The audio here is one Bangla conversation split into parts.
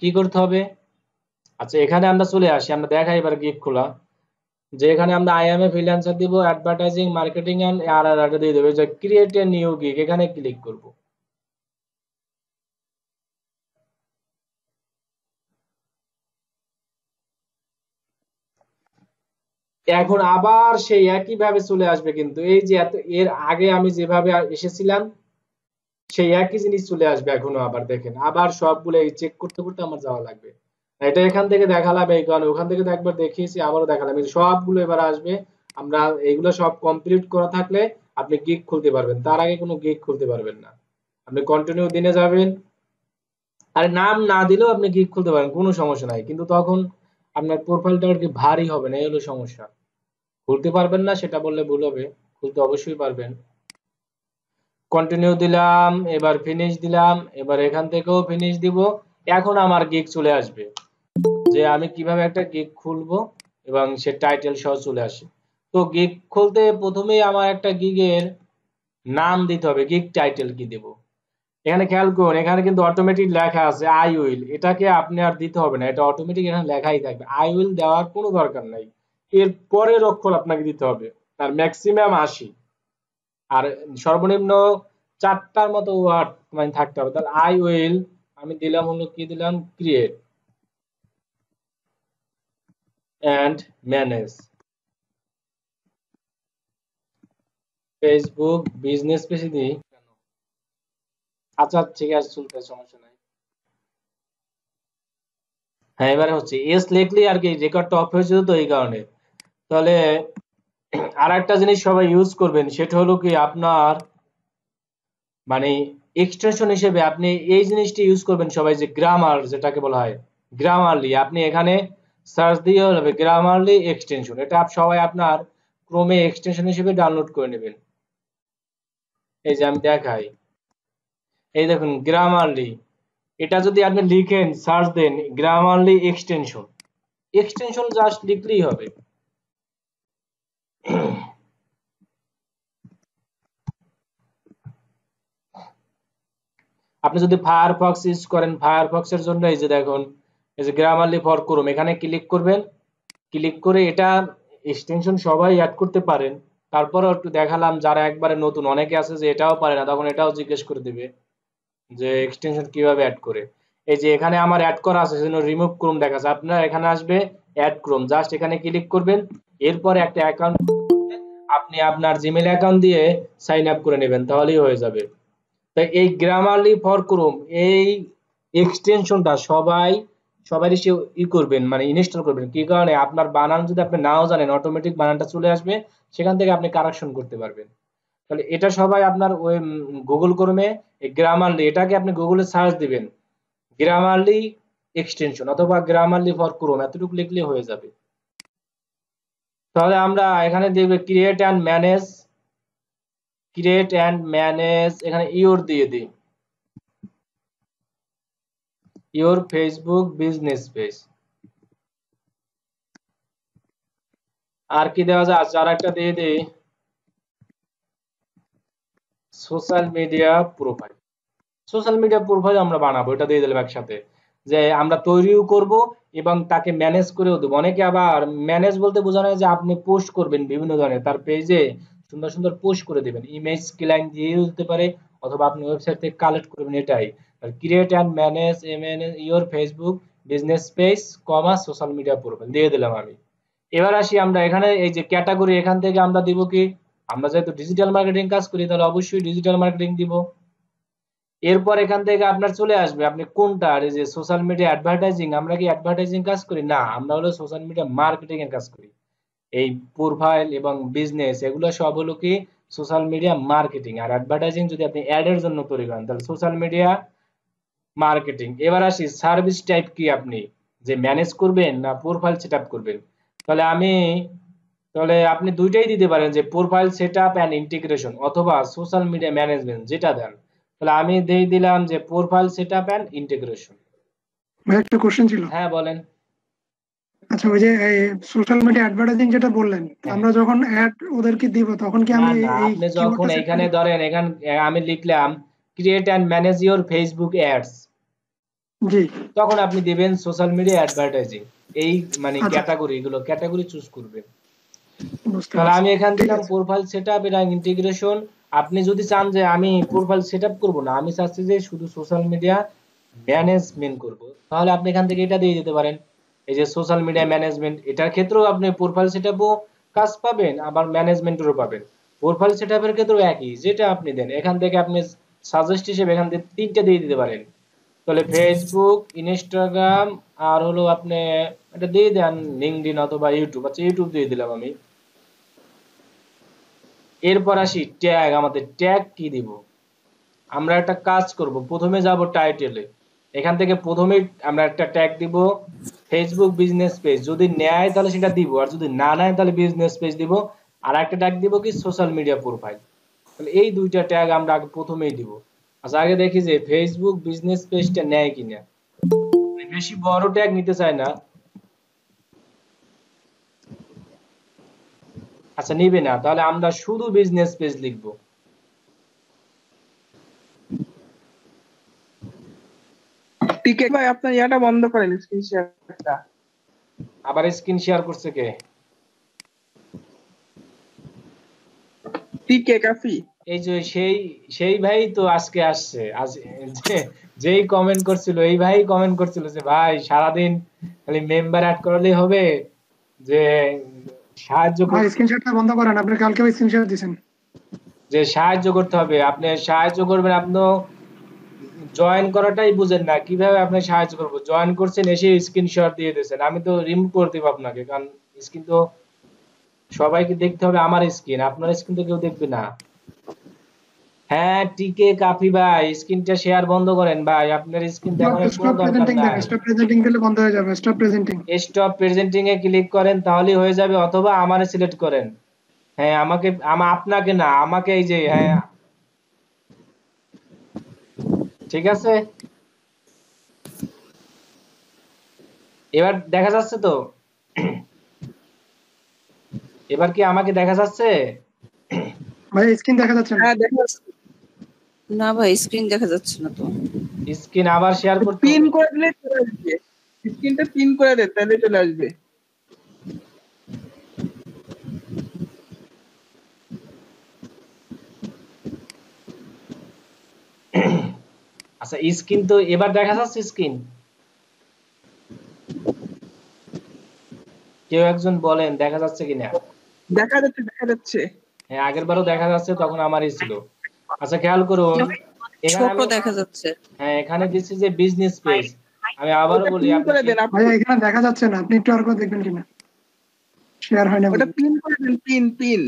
কি করতে হবে। আচ্ছা এখানে আমরা চলে আসি, আমরা দেখাই এবার গিগ খোলা, যে এখানে আমরা আইএম এ ফ্রিল্যান্সার দিব, অ্যাডভার্টাইজিং মার্কেটিং এন্ড আরআরআর দিয়ে দেব, যে ক্রিয়েট এ নিউ গিগ এখানে ক্লিক করব। এখন আবার সেই একই ভাবে চলে আসবে, কিন্তু এই যে এর আগে আমি যেভাবে এসেছিলাম সেই একই জিনিস চলে আসবে এখনো। আবার দেখেন আবার সবগুলো চেক করতে করতে আমার যাওয়া লাগবে, এটা এখান থেকে দেখালাম এই কারণে, ওখান থেকে একবার দেখিয়েছি আবারও দেখালাম, এই সবগুলো এবার আসবে। আমরা এগুলো সব কমপ্লিট করা থাকলে আপনি গিগ খুলতে পারবেন, তার আগে কোনো গিগ খুলতে পারবেন না। আপনি কন্টিনিউ দিনে যাবেন, আর নাম না দিলেও আপনি গিগ খুলতে পারেন, কোনো সমস্যা নাই, কিন্তু তখন আপনার প্রোফাইলটা আর কি ভারী হবে না, এই হলো সমস্যা। খুলতে পারবেন না সেটা বললে ভুল হবে, খুলতে অবশ্যই পারবেন। কন্টিনিউ দিলাম, এবার ফিনিশ দিলাম, এবার এখান থেকেও ফিনিশ দিব। এখন আমার গিগ চলে আসবে, যে আমি কিভাবে একটা গিগ খুলবো এবং সে টাইটেল সহ চলে আসে। তো গিগ খুলতে প্রথমেই আমার একটা গিগের নাম দিতে হবে, গিগ টাইটেল কি দেব। এখানে খেয়াল করুন এখানে কিন্তু অটোমেটিক লেখা আছে আই উইল, এটাকে আপনি আর দিতে হবে না, এটা অটোমেটিক এখানে লেখাই থাকবে, আই উইল দেওয়ার কোনো দরকার নাই। এর পরের অক্ষর আপনাকে দিতে হবে, তার ম্যাক্সিমাম 80 আর সর্বনিম্ন 4টার মতো ওয়ার্ড মানে থাকতে হবে। তাহলে আই উইল আমি দিলাম হলো কি দিলাম, create and manage Facebook business page দি। আচ্ছা ঠিক আছে চলতে সমস্যা নাই। হ্যাঁ এবারে হচ্ছে এস লিখলি আর কি রেকর্ডটা অফ হয়েছিল তো এই কারণে। তাহলে আর একটা জিনিস সবাই ইউজ করবেন, সেটা হলো কি আপনার মানে এক্সটেনশন হিসেবে আপনি এই জিনিসটি ইউজ করবেন সবাই, যে গ্রামার যেটাকে বলা হয় গ্রামারলি। আপনি এখানে সার্চ দিয়ে হবে গ্রামারলি এক্সটেনশন, এটা সবাই আপনার ক্রোমে এক্সটেনশন হিসেবে ডাউনলোড করে নেবেন। এই যে আমি দেখাই, এই দেখুন গ্রামারলি, এটা যদি আপনি লিখেন সার্চ দেন গ্রামারলি এক্সটেনশন, এক্সটেনশন জাস্ট লিখলেই হবে। আপনি যদি ফায়ারফক্স ইউজ করেন, ফায়ারফক্সের জন্য এই যে দেখুন এই যে গ্রামারলি ফর ক্রোম, এখানে ক্লিক করবেন, ক্লিক করে এটা এক্সটেনশন সবাই অ্যাড করতে পারেন। তারপরে একটু দেখালাম, যারা একবারে নতুন অনেকে আছে যে এটাও পারে না, তখন এটাও জিজ্ঞেস করে দিবে যে এক্সটেনশন কিভাবে অ্যাড করে। এই যে এখানে আমার অ্যাড করা আছে, সেজন্য রিমুভ ক্রোম দেখাচ্ছে, আপনার এখানে আসবে অ্যাড ক্রোম, জাস্ট এখানে ক্লিক করবেন। এরপরে একটা অ্যাকাউন্ট আপনি আপনার জিমেইল অ্যাকাউন্ট দিয়ে সাইন আপ করে নেবেন, তাহলেই হয়ে যাবে। তাই এই গ্রামারলি ফর ক্রোম এই এক্সটেনশনটা সবাই সে ই করবেন মানে ইনস্টল করবেন, কি কারণে আপনার বানান যদি আপনি নাও জানেন অটোমেটিক বানানটা চলে আসবে, সেখান থেকে আপনি কারেকশন করতে পারবেন। তাহলে এটা সবাই আপনার ওই গুগল ক্রোমে গ্রামারলি, এটাকে আপনি গুগলে সার্চ দিবেন গ্রামারলি এক্সটেনশন অথবা গ্রামারলি ফর ক্রোম, এতটুকু লিখলে হয়ে যাবে। তাহলে আমরা এখানে দেখব create and manage, create and manage এখানে ইওর দিয়ে দিই, your Facebook business page। আর কি দেওয়া যায়, আর একটা দিয়ে দেই social media profile. Social media profile আমরা বানাবো, এটা দিয়ে দিলাম একসাথে, যে আমরা তৈরিও করব এবং তাকে ম্যানেজ করেও দেবো। অনেকে আবার ম্যানেজ বলতে বোঝানো হয় যে আপনি পোস্ট করবেন বিভিন্ন ধরনের, তার পেজে সুন্দর সুন্দর পোস্ট করে দেবেন, ইমেজ ক্লায়েন্ট দিয়ে দিতে পারে অথবা আপনি ওয়েবসাইট থেকে কালেক্ট করবেন, এটাই। আর create and manage your Facebook business page, commerce social media profile দিয়ে দিলাম আমি। এবার আসি আমরা এখানে এই যে ক্যাটাগরি, এখান থেকে আমরা দিব কি, আমরা যেহেতু ডিজিটাল মার্কেটিং কাজ করি তাহলে অবশ্যই ডিজিটাল মার্কেটিং দিব। এরপর এখান থেকে আপনার চলে আসবে আপনি কোনটা, আর এই যে সোশ্যাল মিডিয়া অ্যাডভার্টাইজিং, আমরা কি অ্যাডভার্টাইজিং কাজ করি না, আমরা হলো সোশ্যাল মিডিয়া মার্কেটিং এর কাজ করি। এই প্রোফাইল এবং বিজনেস এগুলো সব হলো কি সোশ্যাল মিডিয়া মার্কেটিং, আর অ্যাডভার্টাইজিং যদি আপনি অ্যাড এর জন্য তৈরি করেন তাহলে সোশ্যাল মিডিয়া মার্কেটিং। এবার আসি সার্ভিস টাইপ কি, আপনি যে ম্যানেজ করবেন না প্রোফাইল সেটআপ করবেন, তাহলে আপনি দুইটাই দিতে পারেন, যে প্রোফাইল সেটআপ এন্ড ইন্টিগ্রেশন অথবা সোশ্যাল মিডিয়া ম্যানেজমেন্ট যেটা দেন। তাহলে আমি দিয়ে দিলাম যে প্রোফাইল সেটআপ এন্ড ইন্টিগ্রেশন। একটা কোশ্চেন ছিল, হ্যাঁ বলেন। আচ্ছা ওই যে সোশ্যাল মিডিয়া অ্যাডভার্টাইজিং যেটা বললেন, আমরা যখন অ্যাড ওদেরকে দিব তখন কি আমি যখন এখানে ধরেন এখানে আমি লিখলাম create and manage your Facebook ads, জি তখন আপনি দিবেন সোশ্যাল মিডিয়া অ্যাডভার্টাইজিং এই মানে ক্যাটাগরিগুলো ক্যাটাগরি চুজ করবেন। তাহলে আমি এখান থেকে প্রোফাইল সেটআপ এর ইন্টিগ্রেশন আপনি যদি চান যে আমি প্রোফাইল সেটআপ করব না আমি চাচ্ছি যে শুধু সোশ্যাল মিডিয়া ম্যানেজমেন্ট করব তাহলে আপনি এখান থেকে এটা দিয়ে দিতে পারেন। এই যে সোশ্যাল মিডিয়া ম্যানেজমেন্ট এটার ক্ষেত্রেও আপনি প্রোফাইল সেটআপও কাজ পাবেন আবার ম্যানেজমেন্টেরও পাবেন। প্রোফাইল সেটআপের ক্ষেত্রেও একই যেটা আপনি দেন এখান থেকে আপনি সাজেস্ট হিসেবে এখান থেকে তিনটা দিয়ে দিতে পারেন। তাহলে ফেসবুক ইনস্টাগ্রাম আর হলো আপনি এটা দিয়ে দেন লিংকডইন অথবা ইউটিউব। আচ্ছা ইউটিউব দিয়ে দিলাম আমি। এরপর আসি ট্যাগ আমাদের ট্যাগ কি দিব আমরা একটা কাজ করব প্রথমে যাব টাইটেলে এখান থেকে প্রথমে আমরা একটা ট্যাগ দিব ফেসবুক বিজনেস পেজ যদি নেয় তাহলে সেটা দিব আর যদি না নেয় তাহলে বিজনেস পেজ দিব আর একটা ট্যাগ দিব কি সোশ্যাল মিডিয়া প্রোফাইল। তাহলে এই দুইটা ট্যাগ আমরা আগে প্রথমেই দিব। আচ্ছা আগে দেখি যে ফেসবুক বিজনেস পেজটা নেয় কিনা বেশি বড় ট্যাগ নিতে চায় না। আচ্ছা নেবে না তাহলে আমরা শুধু বিজনেস পেজ লিখব। ঠিক আছে ভাই আপনি এটা বন্ধ করেন স্ক্রিন শেয়ারটা। আবার স্ক্রিন শেয়ার করছে কে? ঠিক আছে কাফি এই যে সেই ভাই তো আজকে আসছে আজ যেই কমেন্ট করছিল এই ভাই কমেন্ট করছিল যে ভাই সারা দিন খালি মেম্বার অ্যাড করলেই হবে যে সাহায্য করতে হবে। স্ক্রিনশটটা বন্ধ করেন আপনি কালকে ভাই স্ক্রিনশট দিবেন যে সাহায্য করতে হবে আপনি সাহায্য করবেন আপনি জয়েন করাটাই বুঝেন না কিভাবে আপনি সাহায্য করব জয়েন করছেন এসে স্ক্রিনশট দিয়ে দেন আমি তো রিমুভ করে দেব আপনাকে কারণ স্ক্রিন তো সবাইকে দেখতে হবে আমার স্ক্রিন আপনার স্ক্রিন তো কেউ দেখবে না। হ্যাঁ টিকে কাফি ভাই স্ক্রিনটা শেয়ার বন্ধ করেন ভাই আপনার স্ক্রিন দেখানোর কোনো দরকার নাই। স্টপ প্রেজেন্টিং দিলে বন্ধ হয়ে যাবে স্টপ প্রেজেন্টিং স্টপ প্রেজেন্টিং এ ক্লিক করেন তাহলেই হয়ে যাবে অথবা আমারে সিলেক্ট করেন। হ্যাঁ আমাকে আপনাকে না আমাকে এই যে হ্যাঁ ঠিক আছে এবার দেখা যাচ্ছে তো এবার কি আমাকে দেখা যাচ্ছে ভাই? স্ক্রিন দেখা যাচ্ছে না? হ্যাঁ দেখা যাচ্ছে না ভাই স্ক্রিন দেখা যাচ্ছে না তো স্ক্রিন আবার শেয়ার করতে পিন করে দিলে চলে আসবে স্ক্রিনটা পিন করে দেন তাহলে চলে আসবে। আচ্ছা স্ক্রিন তো এবার দেখা যাচ্ছে স্ক্রিন কেউ একজন বলেন দেখা যাচ্ছে কিনা? দেখা যাচ্ছে দেখা যাচ্ছে হ্যাঁ আগেরবারও দেখা যাচ্ছে তখন আমারই ছিল। আচ্ছা খেয়াল করুন ছোট দেখা যাচ্ছে হ্যাঁ এখানে দিছি যে বিজনেস পেজ আমি আবারো বলি আপনি দেন ভাই এখানে দেখা যাচ্ছে না আপনি একটু আর করে দেখবেন কিনা শেয়ার হয় না ওটা পিন করে দেন পিন পিন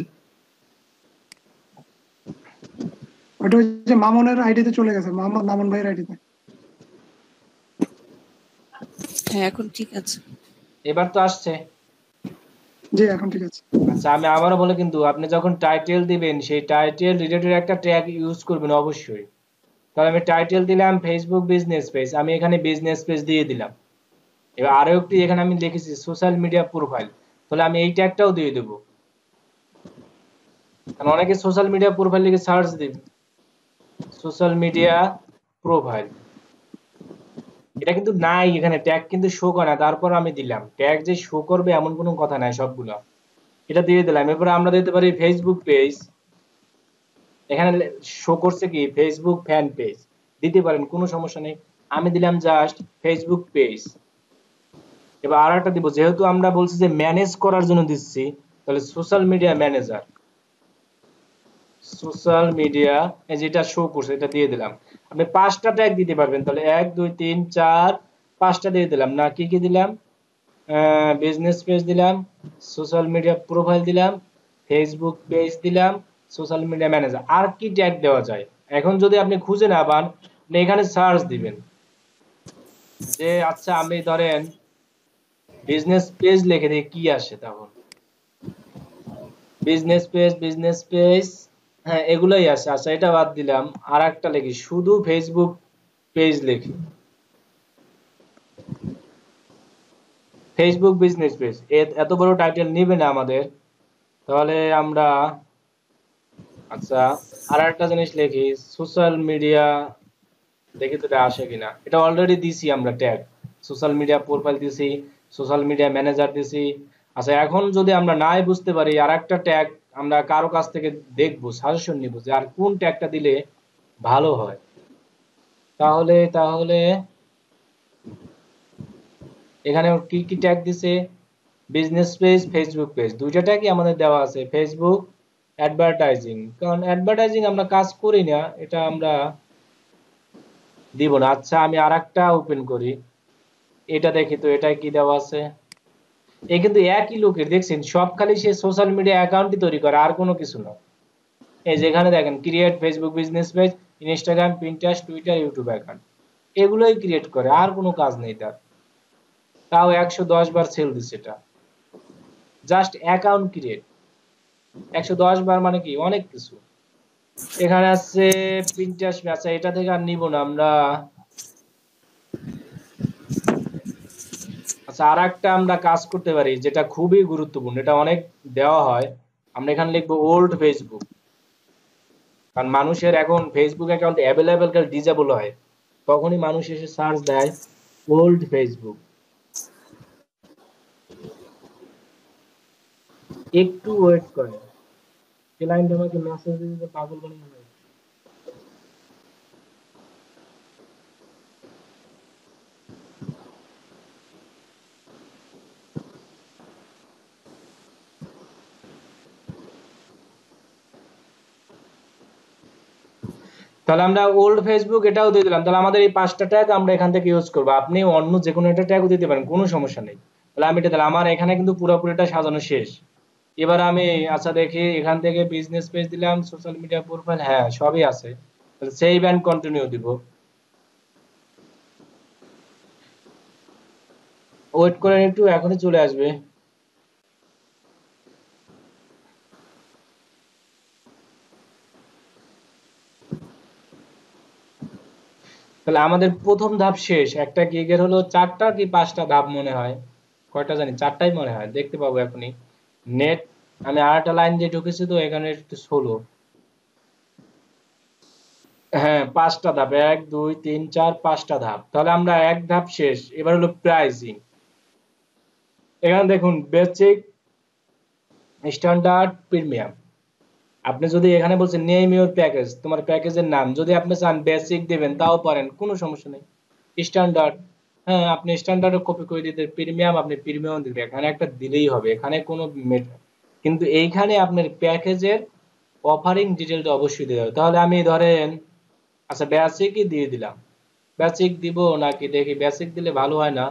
ওটা যে মামুনের আইডিতে চলে গেছে মোহাম্মদ মামুন ভাইয়ের আইডিতে। হ্যাঁ এখন ঠিক আছে এবার তো আসছে জি এখন ঠিক আছে। আচ্ছা আমি আবারো বলে কিন্তু আপনি যখন টাইটেল দিবেন সেই টাইটেল রিলেটেড একটা ট্যাগ ইউজ করবেন অবশ্যই। তাহলে আমি টাইটেল দিলাম ফেসবুক বিজনেস পেজ আমি এখানে বিজনেস পেজ দিয়ে দিলাম এবার আরো একটি এখানে আমি লিখেছি সোশ্যাল মিডিয়া প্রোফাইল তাহলে আমি এই ট্যাগটাও দিয়ে দেব কারণ অনেকে সোশ্যাল মিডিয়া প্রোফাইল লিখে সার্চ দিবে সোশ্যাল মিডিয়া প্রোফাইল এটা কিন্তু নাই এখানে ট্যাগ কিন্তু শো করে না তারপর আমি দিলাম ট্যাগ যে শো করবে এমন কোনো কথা নাই সবগুলো এটা দিয়ে দিলাম। এরপর আমরা দিতে পারি ফেসবুক পেজ এখানে শো করছে কি ফেসবুক ফ্যান পেজ দিতে পারেন কোনো সমস্যা নেই আমি দিলাম জাস্ট ফেসবুক পেজ। এবার আর একটা দিব যেহেতু আমরা বলছি যে ম্যানেজ করার জন্য দিচ্ছি তাহলে social media manager social media যেটা শো করছে এটা দিয়ে দিলাম। আপনি পাঁচটা ট্যাগ দিতে পারবেন তাহলে 1 2 3 4 5টা দিয়ে দিলাম না কি কি দিলাম বিজনেস পেজ দিলাম সোশ্যাল মিডিয়া প্রোফাইল দিলাম ফেসবুক পেজ দিলাম সোশ্যাল মিডিয়া ম্যানেজার আর কি ট্যাগ দেওয়া যায় এখন যদি আপনি খুঁজে না পান আপনি এখানে সার্চ দিবেন যে আচ্ছা আমি ধরেন বিজনেস পেজ লিখে দিই কি আসে তখন বিজনেস পেজ হ্যাঁ এগুলাই আছে। আচ্ছা এটা বাদ দিলাম আর একটা লিখি শুধু ফেসবুক পেজ লিখি ফেসবুক বিজনেস পেজ এত বড় টাইটেল নেবে না আমাদের তাহলে আমরা আচ্ছা আর একটা জিনিস লিখি সোশ্যাল মিডিয়া देखी तो आसे कि ना ये अलरेडी दीसी टैग सोशल मीडिया प्रोफाइल दीसी सोशल मीडिया मैनेजर दीसी। अच्छा एखन जोदि आमरा नाई बुझते पारी आर एकटा टैग आमरा कारो काछ थेके देखबो साजेशन निबो जे आर कोन टैगटा दिले भालो हय। ताहले ताहले एखाने की की टैग दिसे बिजनेस पेज फेसबुक पेज दुइटा टैगई आमादेर देওয়া आछे। फेसबुक एडभार्टाइजिंग कारण एडभार्टाइजिंग आमरा काज करी ना एटा आमरा दिबो ना। अच्छा आमी आरेकटा ओपन करी एटा देखि तो एटा की देওয়া आछे ये क्योंकि एक ही लोकर देखें सब खाली से सोशल मीडिया अकाउंट ही तैयारी कर और कोनो किछु ना। ये जेखाने देखें create Facebook business page Instagram Pinterest Twitter YouTube account एगुलोई क्रिएट करे और कोनो काज नहीं तार। ताओ 110 बार सेल दिस एटा जस्ट अकाउंट क्रिएट 110 बार माने कि अनेक किछु एखाने आछे पिंटरेस्ट। अच्छा एटा थेके आर निब ना आमरा। अच्छा और एक आमरा काज करते पारी जेटा खूब ही गुरुत्वपूर्ण एटा अनेक देওয়া হয় আমরা এখানে লিখব ओल्ड फेसबुक কারণ মানুষের এখন फेसबुक অ্যাকাউন্ট अवेलेबल কাল ডিজেবল হয় তখনই মানুষ এসে সার্চ দেয় ओल्ड फेसबुक। একটু ওয়েট করেন ক্লায়েন্ট আমাকে মেসেজ দিতে পাগল বানিয়ে দেয়। তাহলে আমরা ওল্ড ফেসবুক এটাও দিয়ে দিলাম। তাহলে আমাদের এই পাঁচটা ট্যাগ আমরা এখান থেকে ইউজ করব। আপনি অন্য যে কোনো একটা ট্যাগও দিতে পারেন কোনো সমস্যা নেই। তাহলে আমি এটা দিলাম আমার এখানে কিন্তু পুরোপুরিটা সাজানো শেষ। এবার আমি আচ্ছা দেখি এখান থেকে বিজনেস পেজ দিলাম সোশ্যাল মিডিয়া প্রোফাইল হ্যাঁ সবই আছে। তাহলে সেভ এন্ড কন্টিনিউ দিব ওয়েট করেন একটু এখনই চলে আসবে। তাহলে আমাদের প্রথম ধাপ শেষ। একটা গিগের হলো 4টা কি 5টা ধাপ মনে হয় কয়টা জানি 4টাই মনে হয় দেখতে পাবো এখনি। নেট আমি আরেকটা লাইন দিয়ে ঢুকেছি তো এখানে একটু 16 হ্যাঁ 5টা ধাপ 1 2 3 4 5টা ধাপ। তাহলে আমরা এক ধাপ শেষ। এবার হলো প্রাইসিং। এখানে দেখুন বেসিক স্ট্যান্ডার্ড প্রিমিয়াম আপনি যদি এখানে বলছেন নেম ইওর প্যাকেজ তোমার প্যাকেজের নাম যদি আপনি চান বেসিক দিবেন তাও পারেন কোনো সমস্যা নেই। স্ট্যান্ডার্ড হ্যাঁ আপনি স্ট্যান্ডার্ডও কপি করে দিতে প্রিমিয়াম আপনি প্রিমিয়াম দিবেন এখানে একটা দিলেই হবে এখানে কোনো ম্যাটার কিন্তু এইখানে আপনার প্যাকেজের অফারিং ডিটেইলটা অবশ্যই দিতে হবে। তাহলে আমি ধরেন আচ্ছা বেসিকই দিয়ে দিলাম। বেসিক দিব নাকি দেখি বেসিক দিলে ভালো হয় না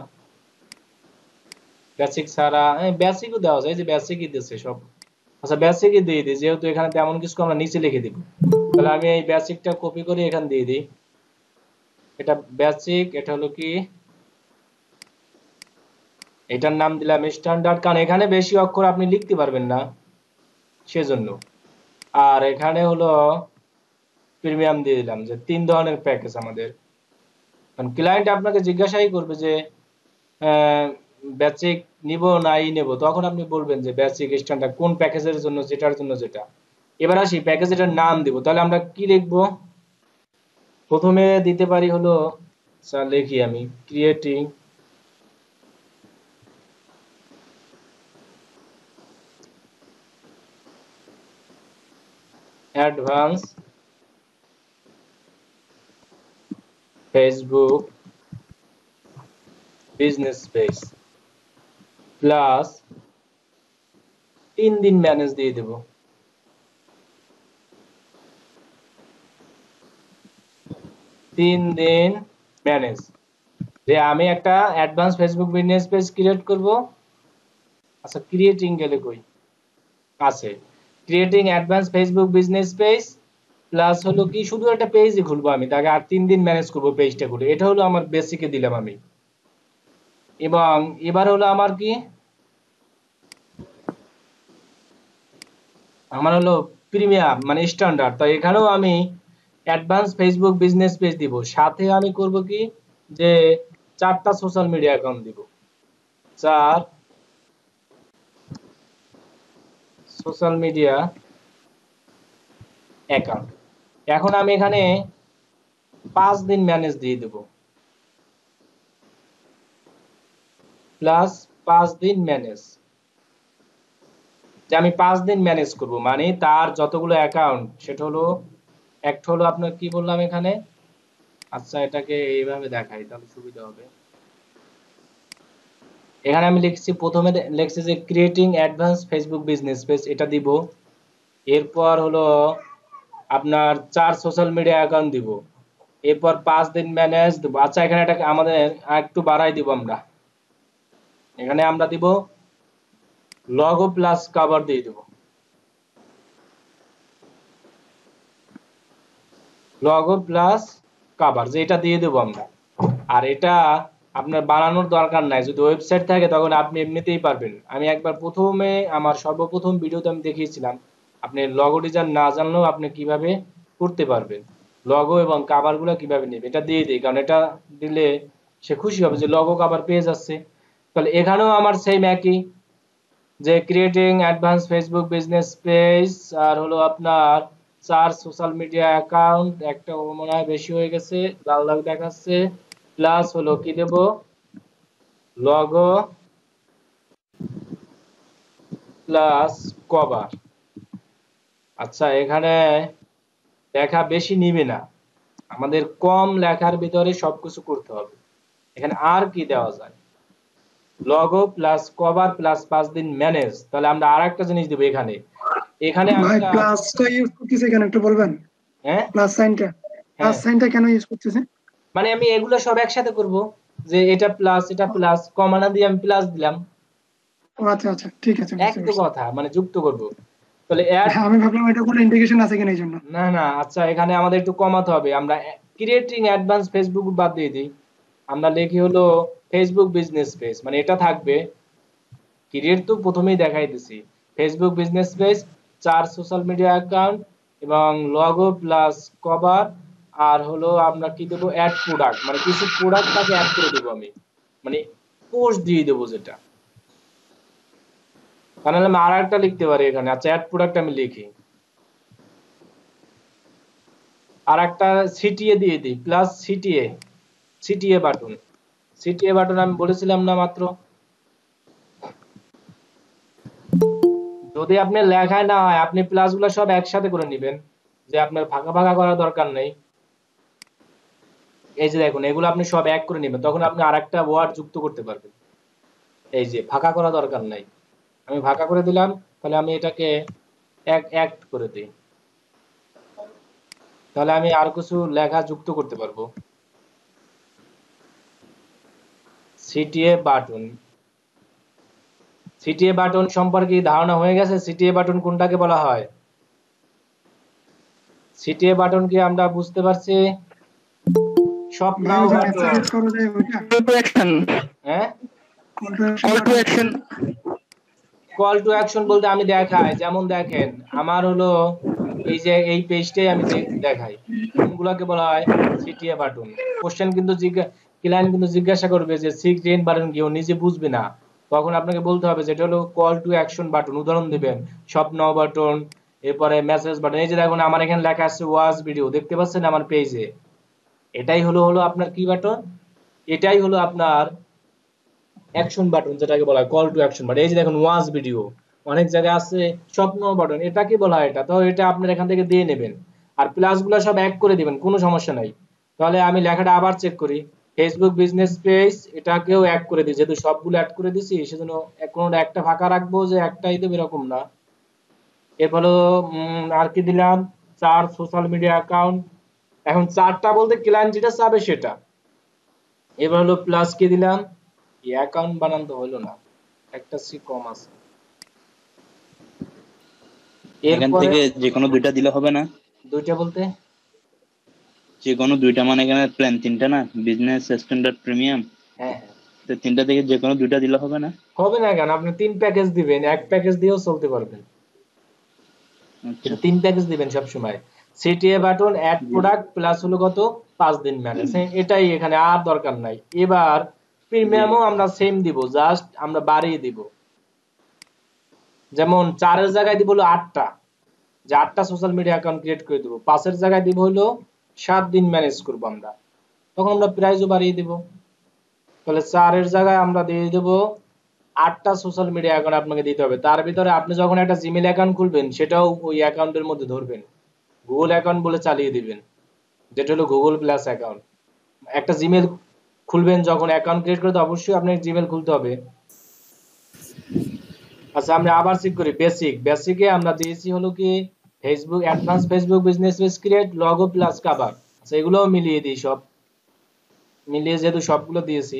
বেসিক সারা বেসিকও দেওয়া যায় যে বেসিকই দিতেছে সব। আচ্ছা বেসিক দিয়ে দিই যেহেতু এখানে তেমন কিছু আমরা নিচে লিখে দিব তাহলে আমি এই বেসিকটা কপি করে এখান দিয়ে দিই এটা বেসিক এটা হলো কি এটার নাম দিলাম স্ট্যান্ডার্ড কারণ এখানে বেশি অক্ষর আপনি লিখতে পারবেন না সেজন্য। আর এখানে হলো প্রিমিয়াম দিয়ে দিলাম যে তিন ধরনের প্যাকেজ আমাদের কারণ ক্লায়েন্ট আপনাকে জিজ্ঞাসাই করবে যে বেসিক নিব নাই নেব তখন আপনি বলবেন যে বেসিক স্ট্যান্ডার্ড কোন প্যাকেজের জন্য যেটার জন্য যেটা। এবার আসি প্যাকেজের নাম দেব তাহলে আমরা কি লিখব প্রথমে দিতে পারি হলো স্যার লিখি আমি creating advance Facebook business page plus 3 दिन मैनेज दिए देव तीन दिन मैनेज जे आमी एकटा advance Facebook business page create करबो। अच्छा क्रिएटिंग गेले कोई आछे creating advance Facebook business page plus हलो कि शुधु एकटा पेज ही खुलबो आमी ताके आर 3 दिन मैनेज करबो पेजटा खुले एटा हलो आमार बेसिके दिलाम आमी। এবং এবার হলো আমার কি আমার হলো প্রিমিয়াম মানে স্ট্যান্ডার্ড তো এখানেও আমি অ্যাডভান্স ফেসবুক বিজনেস পেজ দিব সাথে আমি করব কি যে 4টা সোশ্যাল মিডিয়া অ্যাকাউন্ট দিব 4 সোশ্যাল মিডিয়া অ্যাকাউন্ট। এখন আমি এখানে 5 दिन माइनस दिए देव प्लस 5 दिन माइनस যে আমি 5 দিন ম্যানেজ করব মানে তার যতগুলো অ্যাকাউন্ট সেটা হলো একটা হলো আপনার কি বললাম এখানে আচ্ছা এটাকে এইভাবে দেখাই তাহলে সুবিধা হবে এখানে আমি লিখছি প্রথমে লিখছি যে creating advance Facebook business page এটা দিব এরপর হলো আপনার 4 সোশ্যাল মিডিয়া অ্যাকাউন্ট দিব এরপর 5 দিন ম্যানেজ দেব আচ্ছা এখানে এটাকে আমাদের একটু বাড়াই দিব আমরা এখানে আমরা দিব लोगो प्लस कवर दिए देव लोगो प्लस कवर जेटा दिए देव और एटा आपनार बनानोर दरकार नाई जो वेबसाइट थाके तखन आपनि एमनितेई पारबेन आमि एकबार प्रथमे आमार सर्वप्रथम भिडियोते आमि देखिएछिलाम आपनि लोगो डिजाइन ना जानलेओ आपनि किभाबे करते पारबेन लोगो एबं कवरगुलो किभाबे नेबेन एटा दिए देई कारण एटा दिले से खुशी होबे जे लोगो कवर पेये जाच्छे ताहले एखानेओ आमार सेम एकई जे creating advance Facebook business page और हलो अपनार 4 सोशल मीडिया अकाउंट एक मना है बेशी हो गए लाल लाल देखा प्लस हलो कि देव लोगो प्लस कवर अच्छा एखाने लेखा बेशी निबे ना आमादेर कम लेखार भितरे सबकिछु करते होबे एखाने आर कि देवा जाय logo plus cover plus 5 दिन manage তাহলে আমরা আরেকটা জিনিস দেব এখানে এখানে আমরা প্লাস তো ইউজ করতেছি এখানে একটু বলবেন হ্যাঁ প্লাস সাইনটা কেন ইউজ করতেছেন মানে আমি এগুলা সব একসাথে করব যে এটা প্লাস কমানা দিয়ে আমি প্লাস দিলাম আচ্ছা আচ্ছা ঠিক আছে একটু কথা মানে যুক্ত করব তাহলে আমি ভাবলাম এটা কোন ইন্টিগ্রেশন আছে কিনা এইজন্য না না আচ্ছা এখানে আমাদের একটু কমাতে হবে আমরা ক্রিয়েটিং অ্যাডভান্স ফেসবুক বাদ দিয়ে দিই আমরা লিখি হলো फेसबुक बिजनेस पेज माने एटा थाकबे क्रिएट तो प्रथमेई देखाई दिछि Facebook business page 4 social media account एवं लोगो प्लस कवर और हलो आमरा कि देब ऐड प्रोडक्ट माने किछु प्रोडक्टटाके ऐड करे देब आमि माने पोस्ट दिए देब जेटा তাহলে আমি আরেকটা লিখতে পারি এখানে আচ্ছা ऐड प्रोडक्ट আমি লিখি আরেকটা সিটিএ দিয়ে দিই plus CTA CTA button CTA button আমি বলেছিলাম না মাত্র যদি আপনি লেখায় না হয় আপনি প্লাসগুলো সব একসাথে করে নেবেন যে আপনার ভাগা ভাগা করা দরকার নেই এই যে দেখুন এগুলো আপনি সব এক করে নেবেন তখন আপনি আরেকটা ওয়ার্ড যুক্ত করতে পারবেন এই যে ভাগা করা দরকার নাই আমি ভাগা করে দিলাম তাহলে আমি এটাকে এক অ্যাড করে দেই তাহলে আমি আর কিছু লেখা যুক্ত করতে পারবো सीटीए बाटन सम्पर्के धारणा हो गए सीटीए बाटन कोनटाके बला हय सीटीए बाटन के आमरा बुझते पारछि सब नाउ बाटन हैं कॉल टू एक्शन बोलते आमी देखाई जेमन देखें आमार हलो এই যে এই পেজটাই আমি দেখাই কোনগুলোকে বলা হয় সিটিএ বাটন क्वेश्चन কিন্তু ক্লায়েন্ট কিন্তু জিজ্ঞাসা করবে যে সিটিএন বাটন কি ও নিজে বুঝবে না তখন আপনাকে বলতে হবে যেটা হলো কল টু অ্যাকশন বাটন উদাহরণ দিবেন স্বপ্ন বাটন এরপরে মেসেজ বাটন এই যে দেখুন আমার এখানে লেখা আছে ওয়াচ ভিডিও দেখতে পাচ্ছেন আমার পেজে এটাই হলো আপনার কি বাটন এটাই হলো আপনার অ্যাকশন বাটন যেটাকে বলা হয় কল টু অ্যাকশন বাটন এই যে দেখুন ওয়াচ ভিডিও অনেক জায়গা আছে স্বপ্ন বাটন এটাকে বলা হয় এটা তো এটা আপনি এখান থেকে দিয়ে নেবেন আর প্লাসগুলো সব এক করে দিবেন কোনো সমস্যা নাই তাহলে আমি লেখাটা আবার চেক করি ফেসবুক বিজনেস পেজ এটাকেও এক করে দিই যেহেতু সবগুলো অ্যাড করে দিয়েছি সেজন্য কোনো একটা ফাঁকা রাখবো যে একটাই দেব এরকম না এরপর আর কি দিলাম 4 সোশ্যাল মিডিয়া অ্যাকাউন্ট এখন 4টা বলতে ক্লায়েন্ট যেটা চাবে সেটা এবার হলো প্লাস কি দিলাম এই অ্যাকাউন্ট বানানো হলো না একটা সি কম আছে এখান থেকে যে কোনো দুইটা দিলে হবে না দুইটা বলতে যে কোনো দুইটা মানে এখানে প্ল্যান তিনটা না বিজনেস স্ট্যান্ডার্ড প্রিমিয়াম হ্যাঁ তো তিনটা থেকে যে কোনো দুইটা দিলে হবে না কেন আপনি তিন প্যাকেজ দিবেন এক প্যাকেজ দিয়েও চলতে পারবেন আচ্ছা তিন প্যাকেজ দিবেন সব সময় CTA button add product plus হলো কত 5 দিন ম্যানেজ এটাই এখানে আর দরকার নাই এবার প্রিমিয়ামও আমরা সেম দিব জাস্ট আমরা বাড়িয়ে দিব যেমন 4 এর জায়গায় দিব হলো 8টা যে 8টা সোশ্যাল মিডিয়া অ্যাকাউন্ট ক্রিয়েট করে দেব 5 এর জায়গায় দিব হলো सात दिन मैनेज करब आमरा तखन आमरा प्राइसও বাড়িয়ে দেব তাহলে 4 এর জায়গায় আমরা দিয়ে দেব 8টা সোশ্যাল মিডিয়া অ্যাকাউন্ট আপনাকে দিতে হবে তার ভিতরে আপনি যখন একটা জিমেইল অ্যাকাউন্ট খুলবেন সেটাও ওই অ্যাকাউন্টের মধ্যে ধরবেন গুগল অ্যাকাউন্ট বলে চালিয়ে দিবেন যেটা হলো গুগল প্লাস অ্যাকাউন্ট একটা জিমেইল খুলবেন যখন অ্যাকাউন্ট ক্রিয়েট করতে অবশ্যই আপনাকে জিমেইল খুলতে হবে अच्छा हमने आबार चेक करी बेसिक बेसिक है हमरा देसी হলো কি Facebook advance Facebook business page create logo plus cover अच्छा এগুলো মিলিয়ে দিই সব মিলিয়ে যেহেতু সবগুলো দিয়েছি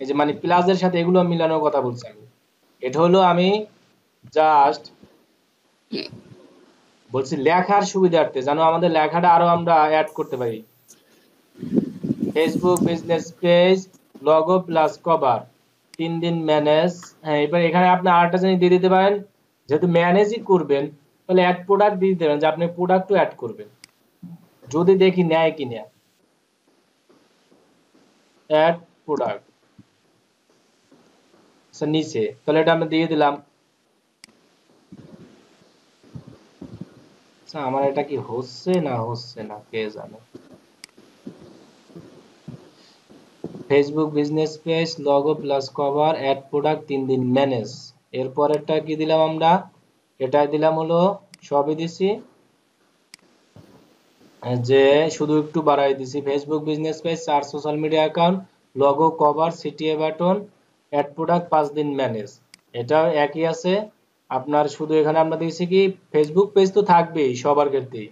এই যে মানে প্লাস এর সাথে এগুলো মিলানোর কথা বলছি আমি এটা হলো আমি জাস্ট বলছি লেখার সুবিধার্থে জানো আমাদের লেখাটা আরো আমরা অ্যাড করতে পারি Facebook business page logo plus cover तीन दिन मैनेज हाँ ये एखे अपना आर्ट दिए दीते हैं जेहतु मैनेज ही करबें तो एड प्रोडक्ट दिए दीते हैं जो अपनी प्रोडक्टो एड करबें जो देखी न्याय कि ना एड प्रोडक्ट नीचे तो ये हमें दिए दिल हमारे एट कि हो से ना के जाने Facebook business page logo plus cover add product तीन दिन मैनेज एर पर एटा कि दिलाम आमरा एटा दिलाम हलो सबई दिछि जे शुधु एकटू बाड़ाई दिछि फेसबुक बिजनेस पेज चार social media account logo cover CTA button add product पाँच दिन मैनेज एटाओ एकई आछे आपनार शुधु एखाने आमरा दिछि कि फेसबुक पेज तो थाकबेई सबार क्षेत्रेई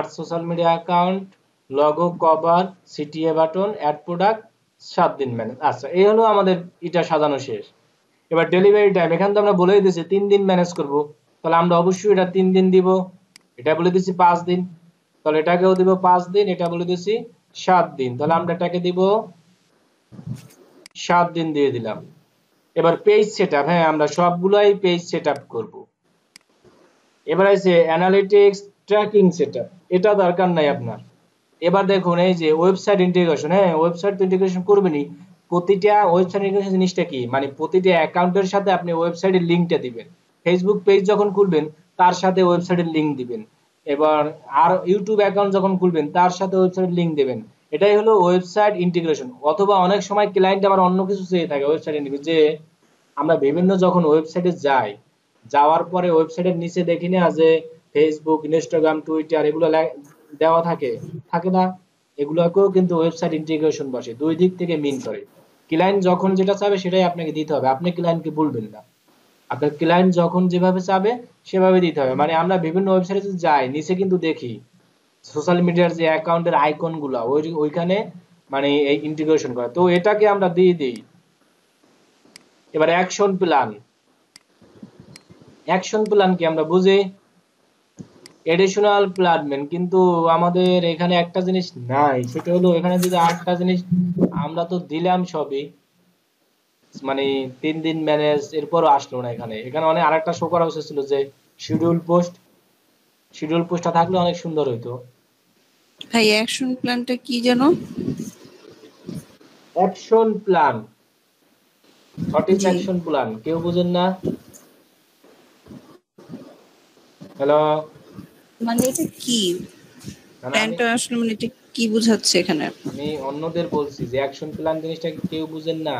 आठ social media account logo cover CTA button add product सात दिन मैनेज अच्छा ये हलो इटा सजानो शेष एबार डेलिवरी टाइम एखान तो बोले दीजिए तीन दिन मैनेज करब तब अवश्य ये तीन दिन दीब एटा बोले दीजिए पाँच दिन तब एटा के दीब पाँच दिन एटा बोले दीजिए सात दिन तब एटा के दीब सात दिन दिए दिलाम एबार पेज सेटअप हाँ आमरा सबगुलाई पेज सेटअप करब एबार आइछे एनालिटिक्स ट्रैकिंग सेटअप एटा दरकार नाई आपनार এবার দেখুন এই যে ওয়েবসাইট ইন্টিগ্রেশন হ্যাঁ ওয়েবসাইট তো ইন্টিগ্রেশন করবেনই প্রতিটা ওয়েবসাইট ইন্টিগ্রেশন জিনিসটা কি মানে প্রতিটা অ্যাকাউন্টের সাথে আপনি ওয়েবসাইটের লিংকটা দিবেন ফেসবুক পেজ যখন খুলবেন তার সাথে ওয়েবসাইটের লিংক দিবেন এবার আর ইউটিউব অ্যাকাউন্ট যখন খুলবেন তার সাথে ওয়েবসাইটের লিংক দিবেন এটাই হলো ওয়েবসাইট ইন্টিগ্রেশন অথবা অনেক সময় ক্লায়েন্ট আবার অন্য কিছু চেয়ে থাকে ওয়েবসাইট ইন্টিগ্রেশন যে আমরা বিভিন্ন যখন ওয়েবসাইটে যাই যাওয়ার পরে ওয়েবসাইটের নিচে দেখি না যে ফেসবুক ইনস্টাগ্রাম টুইটার এগুলো দেওয়া থাকে থাকে না এগুলোকেও কিন্তু ওয়েবসাইট ইন্টিগ্রেশন বসে দুই দিক থেকে মিন করে ক্লায়েন্ট যখন যেটা চাইবে সেটাই আপনাকে দিতে হবে আপনি ক্লায়েন্টকে বলবেন না আপনার ক্লায়েন্ট যখন যেভাবে চাইবে সেভাবে দিতে হবে মানে আমরা বিভিন্ন ওয়েবসাইটে যাই নিচে কিন্তু দেখি সোশ্যাল মিডিয়ার যে অ্যাকাউন্টের আইকনগুলো ওইখানে মানে এই ইন্টিগ্রেশন করে তো এটাকে আমরা দিয়ে দেই এবার অ্যাকশন প্ল্যান কি আমরা বুঝি एडिशनल प्लान किन्तु आमादेर एखाने एक जिनिस नाई सेटा हलो एखाने जो आठटा जिनिस आमरा तो दिलाम सबई माने तीन दिन मैनेज एरपरও আসলো না এখানে এখানে অনেক আরেকটা শো করা উচিত ছিল যে শিডিউল পোস্টটা থাকলে অনেক সুন্দর হইতো ভাই অ্যাকশন প্ল্যানটা কি জানো অ্যাকশন প্ল্যান সঠিক অ্যাকশন প্ল্যান কেউ বুঝেন না হ্যালো মানে এটা কি প্ল্যানটা আসলে মানে এটা কি বোঝাচ্ছে এখানে আমি অন্যদের বলছি যে অ্যাকশন প্ল্যান জিনিসটা কেউ বুঝেন না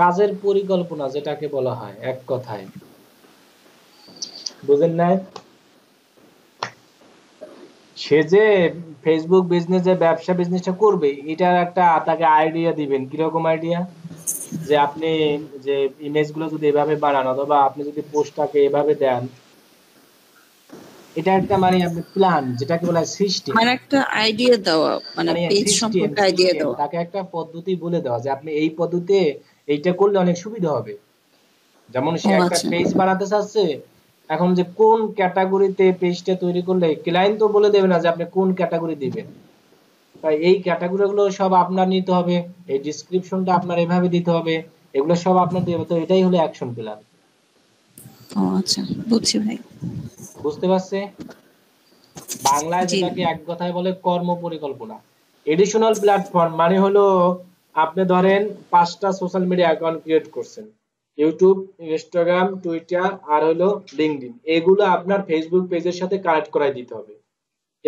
কাজের পরিকল্পনা যেটাকে বলা হয় এক কথায় বুঝেন না সে যে ফেসবুক বিজনেসে ব্যবসা বিজনেসটা করবে এটার একটা তাকে আইডিয়া দিবেন কি রকম আইডিয়া যে আপনি যে ইমেজগুলো যদি এভাবে বানান অথবা আপনি যদি পোস্টটাকে এভাবে দেন এটা একটা মানে আপনি প্ল্যান যেটাকে বলা হয় সৃষ্টি মানে একটা আইডিয়া দেওয়া মানে পেজ সম্পর্কে আইডিয়া দেওয়া তাকে একটা পদ্ধতি বলে দেওয়া যে আপনি এই পদ্ধতিতে এইটা করলে অনেক সুবিধা হবে যেমন সে একটা পেজ বানাতে চাইছে এখন যে কোন ক্যাটাগরিতে পেজটা তৈরি করলে ক্লায়েন্ট তো বলে দেবে না যে আপনি কোন ক্যাটাগরি দিবেন তাই এই ক্যাটাগরিগুলো সব আপনার নিতে হবে এই ডেসক্রিপশনটা আপনার এভাবে দিতে হবে এগুলো সব আপনার দিতে হবে তো এটাই হলো অ্যাকশন প্ল্যান আচ্ছা বুঝছি ভাই বুঝতে পারছে বাংলায় যেটাকে এক কথায় বলে কর্ম পরিকল্পনা এডিশনাল প্ল্যাটফর্ম মানে হলো আপনি ধরেন 5টা সোশ্যাল মিডিয়া অ্যাকাউন্ট ক্রিয়েট করছেন यूट्यूब इंस्टाग्राम टुइटार और हलो लिंकडइन एगुलो आपनार फेसबुक पेजर साथे कानेक्ट कराय दिते होबे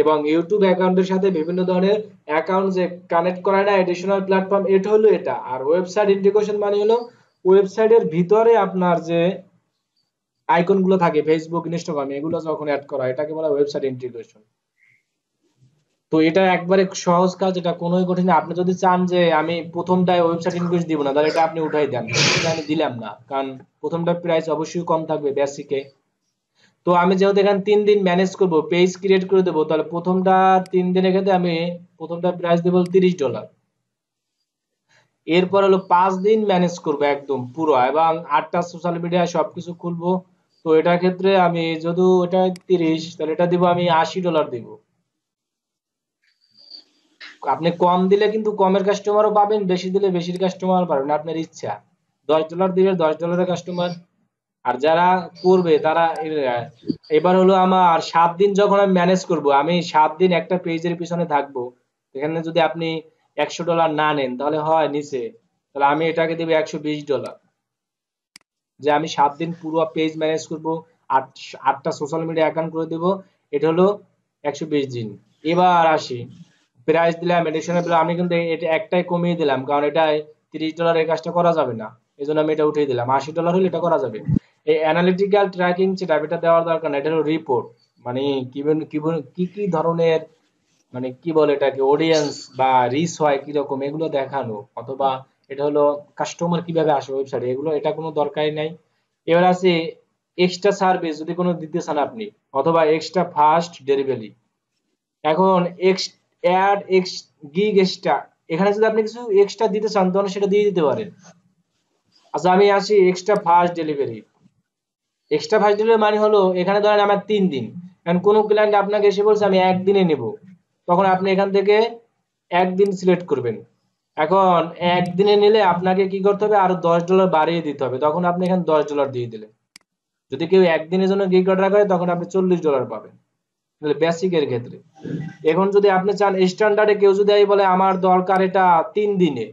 एबं यूट्यूब अ্যাকাউন্টের সাথে বিভিন্ন ধরনের অ্যাকাউন্ট যে কানেক্ট করায় না এডিশনাল প্ল্যাটফর্ম এটা হলো এটা আর ওয়েবসাইট ইন্টিগ্রেশন মানে হলো ওয়েবসাইটের ভিতরে আপনার যে আইকনগুলো থাকে ফেসবুক ইনস্টাগ্রাম এগুলো যখন অ্যাড করা এটাকে বলা ওয়েবসাইট ইন্টিগ্রেশন। তো এটা একবারে সহজ কাজ, এটা কোনোই কঠিন না। আপনি যদি চান যে আমি প্রথমটায় ওয়েবসাইট ইন্টিগ্রেশন দিব না তাহলে এটা আপনি উঠাই দেন, এটা আমি দিলাম না কারণ প্রথমটা প্রাইস অবশ্যই কম থাকবে বেসিকে। तो हमें जेहतु एखान 3 दिन मैनेज करब पेज क्रिएट कर देव तो प्रथम 3 दिन प्रथम प्राइस देव $30 एर पर हलो 5 दिन मैनेज करब एकदम पूरा 8टा सोशल मीडिया सबकिछु खुलबो। तो एटार क्षेत्रे आमी जेहतु एटा 30 ताहले एटा देब आमी $80 देब। आपनि कम दिले किन्तु कमेर कास्टमारও पाबेन, बेशी दिले बेशिर कास्टमार पाबेन, आपनार इच्छा। $10 दिले $10 कास्टमार और जरा करबे तारा एबार हलो आमार 7 दिन जखन आमी मैनेज करब आमी 7 दिन एकटा पेजेर पिछने थाकबो। एखाने जोदि आपनि $100 ना नेन ताहले हय निचे ताहले आमी एटाके देब $120 जे आमी 7 दिन पुरो पेज मैनेज करब 8टा सोशल मीडिया अ্যাকাউন্ট करे देब एटा हलो 120 दिन। एबार आसि प्राइस दिलाम एडिशने दिलाम आमी किन्तु एटा एकटाई कमिये दिलाम कारण एटा $30 এর কাজটা করা যাবে না এজন্য আমি এটা উঠিয়ে দিলাম $80 হলে এটা করা যাবে। एनालिटिकल ट्रैकिंग যেটা এটা দেওয়ার দরকার নাই, এটা হলো রিপোর্ট মানে কি কি ধরনের মানে কি বলে এটাকে অডিয়েন্স বা রিচ হয় কি রকম এগুলো দেখানো অথবা এটা হলো কাস্টমার কিভাবে আসে ওয়েবসাইটে এগুলো এটা কোনো দরকারই নাই। এবার আছে এক্সট্রা সার্ভিস যদি কোনো দিতে চান আপনি অথবা এক্সট্রা ফাস্ট ডেলিভারি। এখন অ্যাড এক্স গিগ এক্সট্রা এখানে যদি আপনি কিছু এক্সট্রা দিতে চান তাহলে সেটা দিয়ে দিতে পারেন। আচ্ছা আমি আসি extra fast delivery. Extra fast delivery मानी हलो एखाने धरेन आमार 3 दिन कारण कोनो क्लायेंट आपनाके एसे बोलछे आमी एक दिने नेब तखन आपनि एखान थेके एक दिन सिलेक्ट करबेन। एखन एक दिने निले आपनाके कि करते होबे आरो $10 बाड़िये दिते होबे तखन आपनि एखाने $10 दिये दिलेन। जोदि केउ एक दिनेर जोन्नो गिग अर्डार करे तखन आपनि $40 पाबेन ताहले बेसिकेर क्षेत्रे। एखन जोदि आपनि चान स्टैंडार्डे केउ जोदि आई बोले आमार दरकार एटा 3 दिने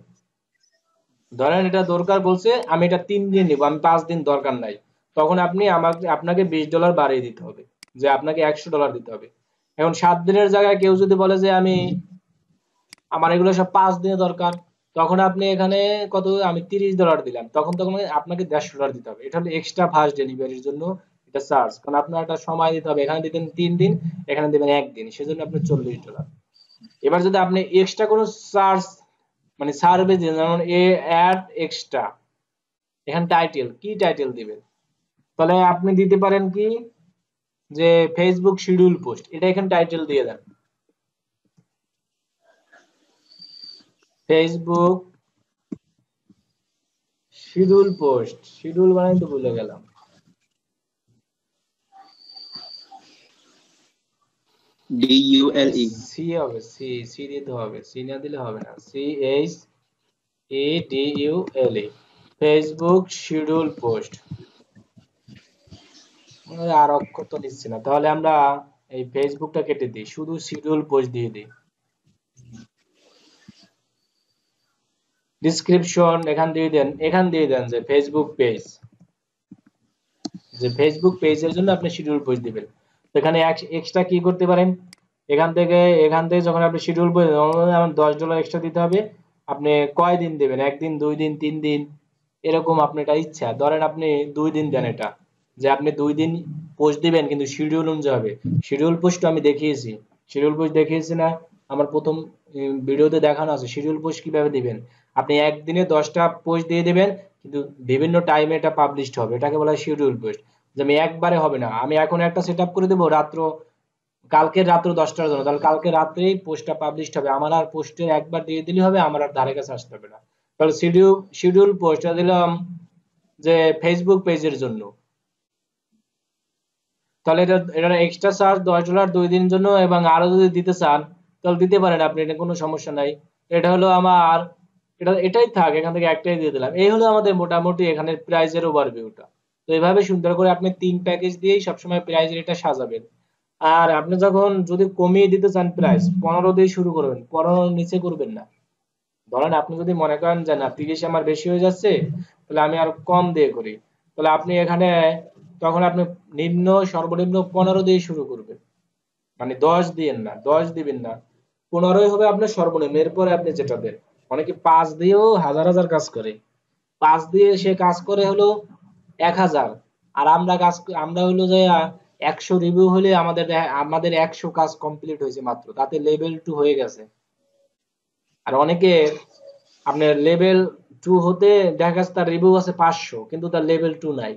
धरेन एटा दरकार बोलछे आमी एटा 3 दिन नेब आमी 5 दिन दरकार नाई তখন আপনি আপনাকে $20 বাড়িয়ে দিতে হবে যে আপনাকে $100 দিতে হবে। এখন 7 দিনের জায়গায় কেউ যদি বলে যে আমি আমার এগুলো সব 5 দিনে দরকার তখন আপনি এখানে কত আমি $30 দিলাম তখন আপনাকে $150 দিতে হবে। এটা হলো এক্সট্রা ফাস্ট ডেলিভারির জন্য এটা চার্জ কারণ আপনার একটা সময় দিতে হবে। এখানে দিবেন 3 দিন এখানে দিবেন 1 দিন সেজন্য আপনি $40। এবার যদি আপনি এক্সট্রা কোনো চার্জ মানে সার্ভিস যেমন অ্যাড এক্সট্রা এখানে টাইটেল কি টাইটেল দিবেন তাহলে আপনি দিতে পারেন কি যে ফেসবুক শিডিউল পোস্ট এটা এখানে টাইটেল দিয়ে দেন ফেসবুক শিডিউল পোস্ট শিডিউল বানাই তো ভুলে গেলাম DULE সি হবে সি সি দিতে হবে সি না দিলে হবে না CHEDULE ফেসবুক শিডিউল পোস্ট আর অক্ষর তো নিচ্ছে না তাহলে আমরা এই ফেসবুকটা কেটে দিই শুধু শিডিউল পোস্ট দিয়ে দিই। ডেসক্রিপশন এখান দিয়ে দেন যে ফেসবুক পেজ যে ফেসবুক পেজের জন্য আপনি শিডিউল পোস্ট দিবেন। তো এখানে এক্সট্রা কি করতে পারেন এখান থেকে যখন আপনি শিডিউল পোস্ট $10 এক্সট্রা দিতে হবে। আপনি কয় দিন দিবেন 1 দিন 2 দিন 3 দিন এরকম আপনার ইচ্ছা। ধরেন আপনি 2 দিন দেন এটা যে আপনি 2 দিন পোস্ট দিবেন কিন্তু শিডিউল অনুযায়ী হবে। শিডিউল পোস্ট আমি দেখিয়েছি না আমার প্রথম ভিডিওতে দেখানো আছে শিডিউল পোস্ট কিভাবে দিবেন। আপনি একদিনে 10টা পোস্ট দিয়ে দিবেন কিন্তু বিভিন্ন টাইমে এটা পাবলিশড হবে এটাকে বলা হয় শিডিউল পোস্ট। যে আমি একবারে হবে না আমি এখন একটা সেটআপ করে দেব কালকে রাত্র 10টার জন্য তাহলে কালকে রাতেই পোস্টটা পাবলিশড হবে আমার আর পোস্টের একবার দিয়ে দিলে হবে আমার আর ধারে কাছে আসতে হবে না। তাহলে শিডিউল পোস্টটা দিলাম যে ফেসবুক পেজের জন্য তাহলে এটা এক্সট্রা চার্জ $10 2 দিন জন্য এবং আরো যদি দিতে চান তাহলে দিতে পারেন আপনি এটা কোনো সমস্যা নাই। এটা হলো আমার এটাই থাক এখান থেকে একটাই দিয়ে দিলাম। এই হলো আমাদের মোটামুটি এখানে প্রাইজের ওভারভিউটা। তো এইভাবে সুন্দর করে আপনি 3 প্যাকেজ দিয়েই সব সময় প্রাইজের এটা সাজাবেন। আর আপনি যদি কমিয়ে দিতে চান প্রাইস 15 দিয়ে শুরু করবেন 15 নিচে করবেন না ধরেন আপনি যদি মনে করেন যে না 30 আমার বেশি হয়ে যাচ্ছে তাহলে আমি আর কম দিয়ে করি, তাহলে আপনি এখানে তখন আপনি নিম্ন সর্বনিম্ন 15 দিয়ে শুরু করবেন, মানে 10 দিবেন না, 10 দিবেন না, 15ই হবে আপনার সর্বনিম্ন। এরপরে আপনি যেটা দেন, অনেকে 5 দিয়েও হাজার হাজার কাজ করে, 5 দিয়ে সে কাজ করে হলো 1000, আর আমরা হলো যে 100 রিভিউ হলে আমাদের 100 কাজ কমপ্লিট হয়েছে মাত্র, তাতে লেভেল 2 হয়ে গেছে। আর অনেকে আপনার লেভেল 2 হতে দেখা যাচ্ছে তার রিভিউ আছে 500 কিন্তু তার লেভেল 2 নাই,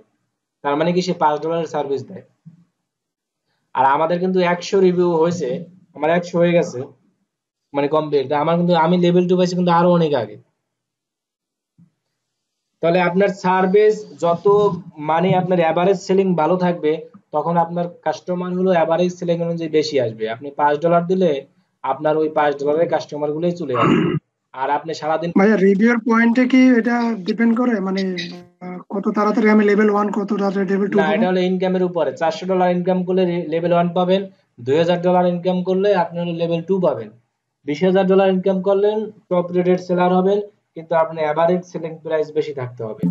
তার মানে কি সে $5 সার্ভিস দেয়। আর আমাদের কিন্তু 100 রিভিউ হয়েছে, আমার 100 হয়ে গেছে মানে কমপ্লিট, আমার কিন্তু আমি লেভেল 2 পাইছি কিন্তু আরো অনেক আগে। তাহলে আপনার সার্ভিস যত মানে আপনার এভারেজ সেলিং ভালো থাকবে তখন আপনার কাস্টমার হলো এভারেজ সেলিং অনুযায়ী বেশি আসবে। আপনি $5 দিলে আপনার ওই $5 কাস্টমার গুলোই চলে আসবে। আর আপনি সারা দিন ভাই রিভিউর পয়েন্টে কি এটা ডিপেন্ড করে, মানে কত তাড়াতাড়ি আমি লেভেল 1 কত তাড়াতাড়ি লেভেল 2 না, এটা হলো ইনকামের উপরে। $400 ইনকাম করলে লেভেল 1 পাবেন, $2000 ইনকাম করলে আপনি হলো লেভেল 2 পাবেন, $20000 ইনকাম করলেন টপ রেটেড সেলার হবেন, কিন্তু আপনি এভারেজ সেলিং প্রাইস বেশি থাকতে হবে।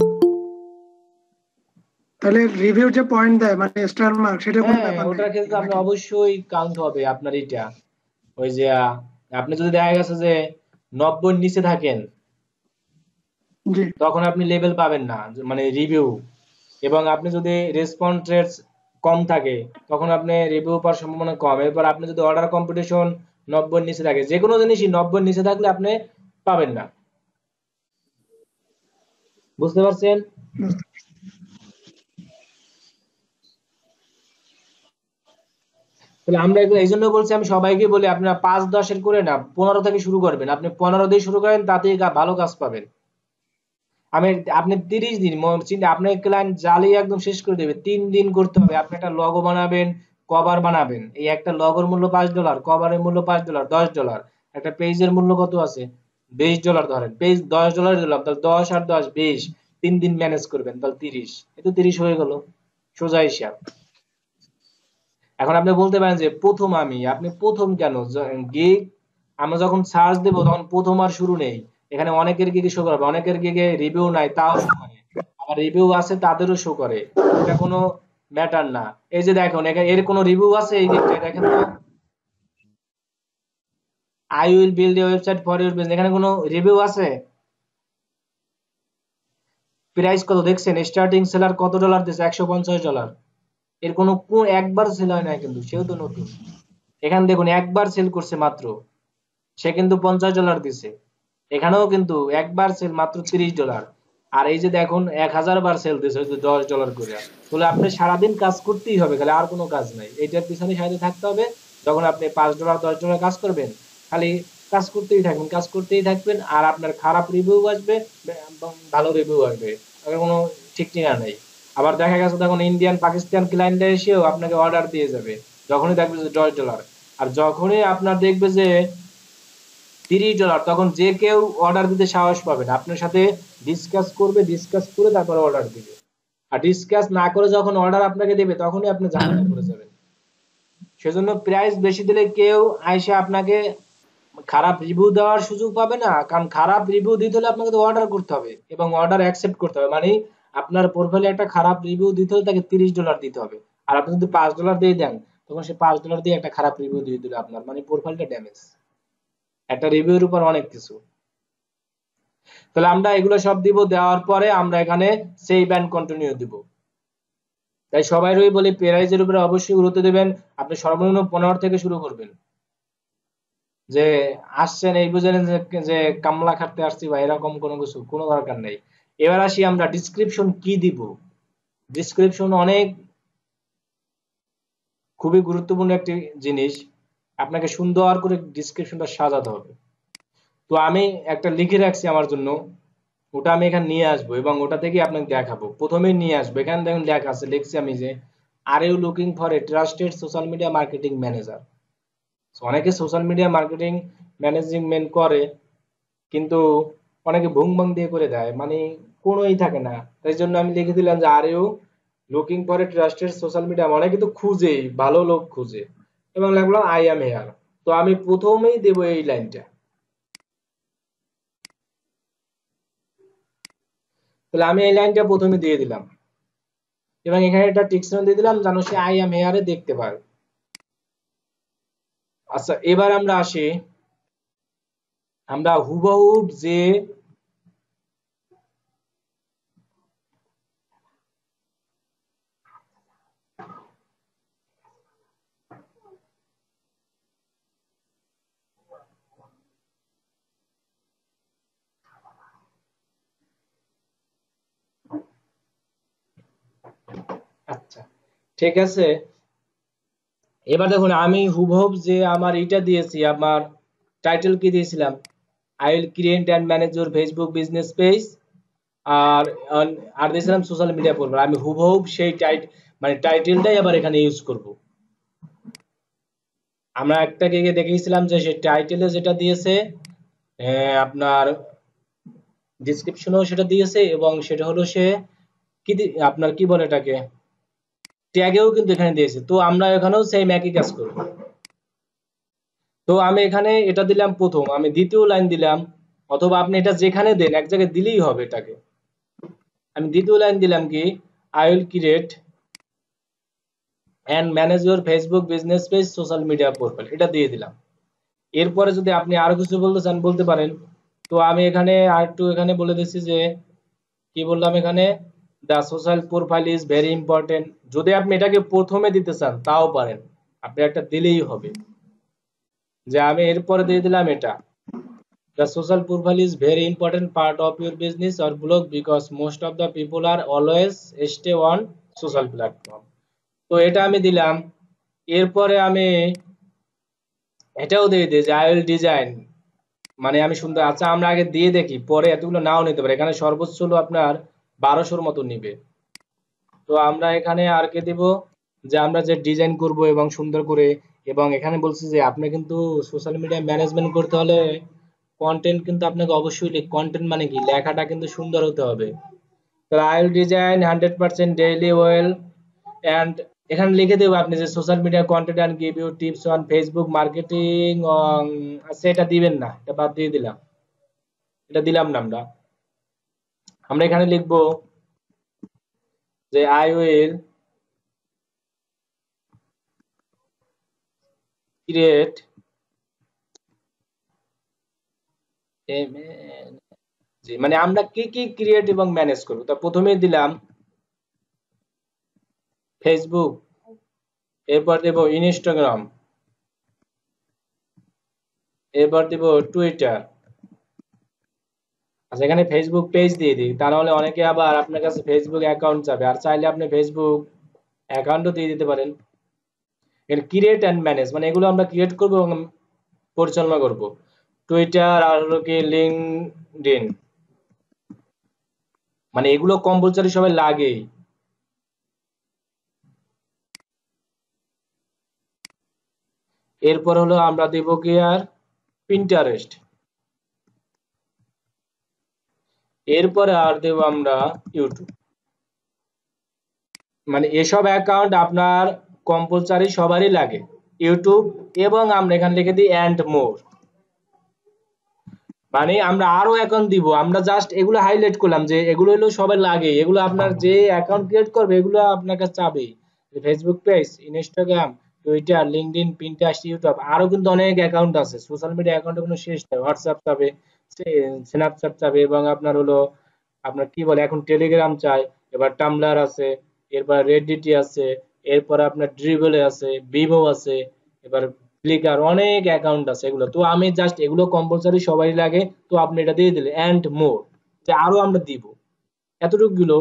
তাহলে রিভিউ যে পয়েন্ট দেয় মানে স্টার মার্ক সেটা কোন ব্যাপার, ওটার ক্ষেত্রে আপনি অবশ্যই কাউন্ট হবে আপনার এটা ওই যে আপনি যদি দেখা গেছে যে 90 এর নিচে থাকেন জি তখন আপনি লেভেল পাবেন না মানে রিভিউ, এবং আপনি যদি রেসপন্স রেটস কম থাকে তখন আপনি রিভিউ পাওয়ার সম্ভাবনা কম। এরপর আপনি যদি অর্ডার কম্পিটিশন 90 এর নিচে থাকে, যে কোনো জিনিসই 90 এর নিচে থাকলে আপনি পাবেন না, বুঝতে পারছেন? তাহলে আমরা এইজন্য বলছি আমি সবাইকে বলি আপনারা 5-10 এর করে না 15 থেকে শুরু করবেন। আপনি 15 দিয়ে শুরু করেন তাতেই ভালো কাজ পাবেন। আমি আপনি 30 দিন চিন্তা আপনার ক্লায়েন্ট জ্বালিয়ে একদম শেষ করে দেবে, 3 দিন করতে হবে। আপনি একটা লোগো বানাবেন, কভার বানাবেন, এই একটা লোগোর মূল্য $5, কভারের মূল্য $5, $10, একটা পেজের মূল্য কত আছে $20 ধরেন, পেজ $10 দিলাম তাহলে 10 আর 10 20, 3 দিন ম্যানেজ করবেন তাহলে 30, এটা 30 হয়ে গেল সোজা হিসাব। এখন আপনি বলতে পারেন যে প্রথম আমি আপনি প্রথম কেন গিগ আমরা যখন সার্চ দেব তখন প্রথম আর শুরু নেই, এখানে অনেকের গিগে শো করবে, অনেকের গিগে রিভিউ নাই তাও শো করে, আবার রিভিউ আছে তাদেরও শো করে, এটা কোনো ম্যাটার না। এই যে দেখুন এর কোনো রিভিউ আছে এই গিগটা দেখেন তো, I will build a website for your business, এখানে কোনো রিভিউ আছে? প্রাইস কত দেখছেন, স্টার্টিং সেলার কত ডলার দিছে, $150। এর কোনো একবার সেল হয় না কিন্তু, সেও তো নতুন। এখানে দেখুন একবার সেল করছে মাত্র, সে কিন্তু $50 দিছে, এখানেও কিন্তু একবার সেল মাত্র $30। আর এই যে দেখুন 1000 বার সেল দিছে $10 করে। তাহলে আপনি সারাদিন কাজ করতেই হবে, তাহলে আর কোনো কাজ নাই, এইটার পিছনে সাথে থাকতে হবে। যখন আপনি $5 $10 কাজ করবেন খালি কাজ করতেই থাকবেন, কাজ করতেই থাকবেন, আর আপনার খারাপ রিভিউ আসবে ভালো রিভিউ আসবে, কোনো ঠিক ঠিকানা নেই। আবার দেখা গেছে তখন ইন্ডিয়ান পাকিস্তান ক্লায়েন্টরা এসেও আপনাকে অর্ডার দিয়ে যাবে, যখনই দেখবে যে $10, আর যখনই আপনার দেখবে যে $30 তখন যে কেউ অর্ডার দিতে সাহস পাবে না, আপনার সাথে ডিসকাস করবে, ডিসকাস করে তারপরে অর্ডার দিবে। আর ডিসকাস না করে যখন অর্ডার আপনাকে দেবে তখনই আপনি ঝামেলা করে যাবেন। সেজন্য প্রাইস বেশি দিলে কেউ আইসা আপনাকে খারাপ রিভিউ দেওয়ার সুযোগ পাবে না, কারণ খারাপ রিভিউ দিতে হলে আপনাকে তো অর্ডার করতে হবে এবং অর্ডার অ্যাকসেপ্ট করতে হবে, মানে আপনার প্রোফাইলে একটা খারাপ রিভিউ দিতে হলে তাকে $30 দিতে হবে। আর আপনি যদি $5 দিয়ে দেন তখন সে $5 দিয়ে একটা খারাপ রিভিউ দিয়ে দিল আপনার, মানে প্রোফাইলটা ড্যামেজ, একটা রিভিউর উপর অনেক কিছু। তাহলে আমরা এগুলো সব দিব, দেওয়ার পরে আমরা এখানে সেভ এন্ড কন্টিনিউ দিব। তাই সবাইরই বলি প্রাইজের উপরে অবশ্যই গুরুত্ব দেবেন, আপনি সর্বনিম্ন 15 থেকে শুরু করবেন। যে আসছেন এই বুঝেন যে কামলা খাটতে আসছি বা এরকম কোনো কিছু, কোনো দরকার নেই। এবার আসি আমরা ডিসক্রিপশন কি দিব। ডিসক্রিপশন অনেক খুবই গুরুত্বপূর্ণ একটি জিনিস, আপনাকে সুন্দর করে ডিসক্রিপশনটা সাজাতে হবে। তো আমি একটা লিখে রাখছি আমার জন্য, ওটা আমি এখানে নিয়ে আসবো এবং ওটা থেকে আপনাকে দেখাবো। প্রথমে নিয়ে আসবো, এখানে দেখুন লেখা আছে, লিখছি আমি যে are you looking for a trusted social media marketing manager. অনেকে সোশ্যাল মিডিয়া মার্কেটিং ম্যানেজমেন্ট করে কিন্তু অনেকে ভুং দিয়ে করে দেয়, মানে কোনোই থাকে না। তাই জন্য আমি লিখে দিলাম যে are you looking for a trusted social media, মানে কিন্তু খুঁজেই ভালো লোক খুঁজে, এবং লাগলাম আই এম হেয়ার। তো আমি প্রথমেই দেব এই লাইনটা, তাহলে আমি এই লাইনটা প্রথমে দিয়ে দিলাম এবং এখানে একটা টিক চিহ্ন দিয়ে দিলাম জানো সে আই এম হেয়ারে দেখতে পাবে। আচ্ছা এবার আমরা আসি আমরা হুবহুব যে আচ্ছা ঠিক আছে এবার দেখুন আমি হুবহুব যে আমার এটা দিয়েছি আমার টাইটেল কি দিয়েছিলাম I will create and manage your Facebook business page আর দিয়েছিলাম সোশ্যাল মিডিয়া পোর্টাল আমি হুবহুব সেই টাইটেলটাই আবার এখানে ইউজ করব। আমরা একটা গিয়ে দেখিয়েছিলাম যে সেই টাইটেলে যেটা দিয়েছে আপনার ডেসক্রিপশনও সেটা দিয়েছে এবং সেটা হলো সে কি আপনার কি বলে এটাকে ট্যাগেও কিন্তু এখানে দিয়েছে। তো আমরা এখানেও সেম একই কাজ করব। তো আমি এখানে এটা দিলাম প্রথম আমি দ্বিতীয় লাইন দিলাম অথবা আপনি এটা যেখানে দেন এক জায়গায় দিলেই হবে এটাকে আমি দ্বিতীয় লাইন দিলাম কি I will create and manage your Facebook business page social media profile এটা দিয়ে দিলাম। এরপরে যদি আপনি আরো কিছু বলতে চান বলতে পারেন। তো আমি এখানে আরেকটু এখানে বলে দিচ্ছি যে কি বললাম এখানে the social profile is very important যদি আপনি এটাকে প্রথমে দিতে চান তাও পারেন আপনি একটা দিলেই হবে যে আমি এরপরে দিয়ে দিলাম এটা the social profile is very important part of your business or blog because most of the people are always stay on social platform তো এটা আমি দিলাম। এরপরে আমি এটাও দিয়ে দিই যে I will design মানে আমি সুন্দর আচ্ছা আমরা আগে দিয়ে দেখি পরে এতগুলো নাও নিতে পারে এখানে সর্বোচ্চ হলো আপনার 1200 মত নেবে। তো আমরা এখানে আর কে দেব যে আমরা যে ডিজাইন করব এবং সুন্দর করে এবং এখানে বলছি যে আপনি কিন্তু সোশ্যাল মিডিয়া ম্যানেজমেন্ট করতে হলে কন্টেন্ট কিন্তু আপনাকে অবশ্যই কন্টেন্ট মানে কি লেখাটা কিন্তু সুন্দর হতে হবে। তাহলে I will design 100% daily well and এখানে লিখে দেব আপনি যে social media content and give you tips on Facebook marketing আচ্ছা এটা দিবেন না এটা বাদ দিয়ে দিলাম এটা দিলাম না আমরা এখানে লিখব যে I will create মানে আমরা কি কি ক্রিয়েট এবং ম্যানেজ করব তা প্রথমে দিলাম ফেসবুক এরপর দেব ইনস্টাগ্রাম এরপর দেব টুইটার। আচ্ছা এখানে ফেসবুক পেজ দিয়ে দিই তাহলে অনেকে আবার আপনার কাছে ফেসবুক অ্যাকাউন্ট চাবে আর চাইলে আপনি ফেসবুক অ্যাকাউন্টও দিয়ে দিতে পারেন। এর ক্রিয়েট এন্ড ম্যানেজ মানে এগুলো আমরা ক্রিয়েট করব এবং পরিচালনা করব। টুইটার আর হলো কি লিংকডইন মানে এগুলো কম্পালসরি সবাই লাগেই। এরপর হলো আমরা দেব কি আর পিন্টারেস্ট এরপরে আর দেব আমরা ইউটিউব মানে এসব অ্যাকাউন্ট আপনার কম্পালসরি সবারই লাগে ইউটিউব এবং আমরা এখানে লিখে দিই এন্ড মোর মানে আমরা আরো অ্যাকাউন্ট দিব আমরা জাস্ট এগুলো হাইলাইট করলাম যে এগুলো হলো সবার লাগে এগুলো আপনার যে অ্যাকাউন্ট ক্রিয়েট করবে এগুলো আপনার কাছে চাবে Facebook page Instagram Twitter LinkedIn Pinterest YouTube আরো কিন্তু অনেক অ্যাকাউন্ট আছে সোশ্যাল মিডিয়া অ্যাকাউন্টে কোনো শেষ নেই হোয়াটসঅ্যাপ চাবে স্ন্যাপচ্যাট চাবে এবং আপনার হলো আপনার কি বলে এখন টেলিগ্রাম চাই এবার টাম্বলার আছে এরপর রেডিটি আছে এরপর আপনার ড্রিবলে আছে ভিভো আছে এবার ফ্লিকার অনেক অ্যাকাউন্ট আছে এগুলো। তো আমি জাস্ট এগুলো কম্পালসরি সবাই লাগে তো আপনি এটা দিয়ে দিলে এন্ড মোর যে আরো আমরা দিব এতটুকু গুলো।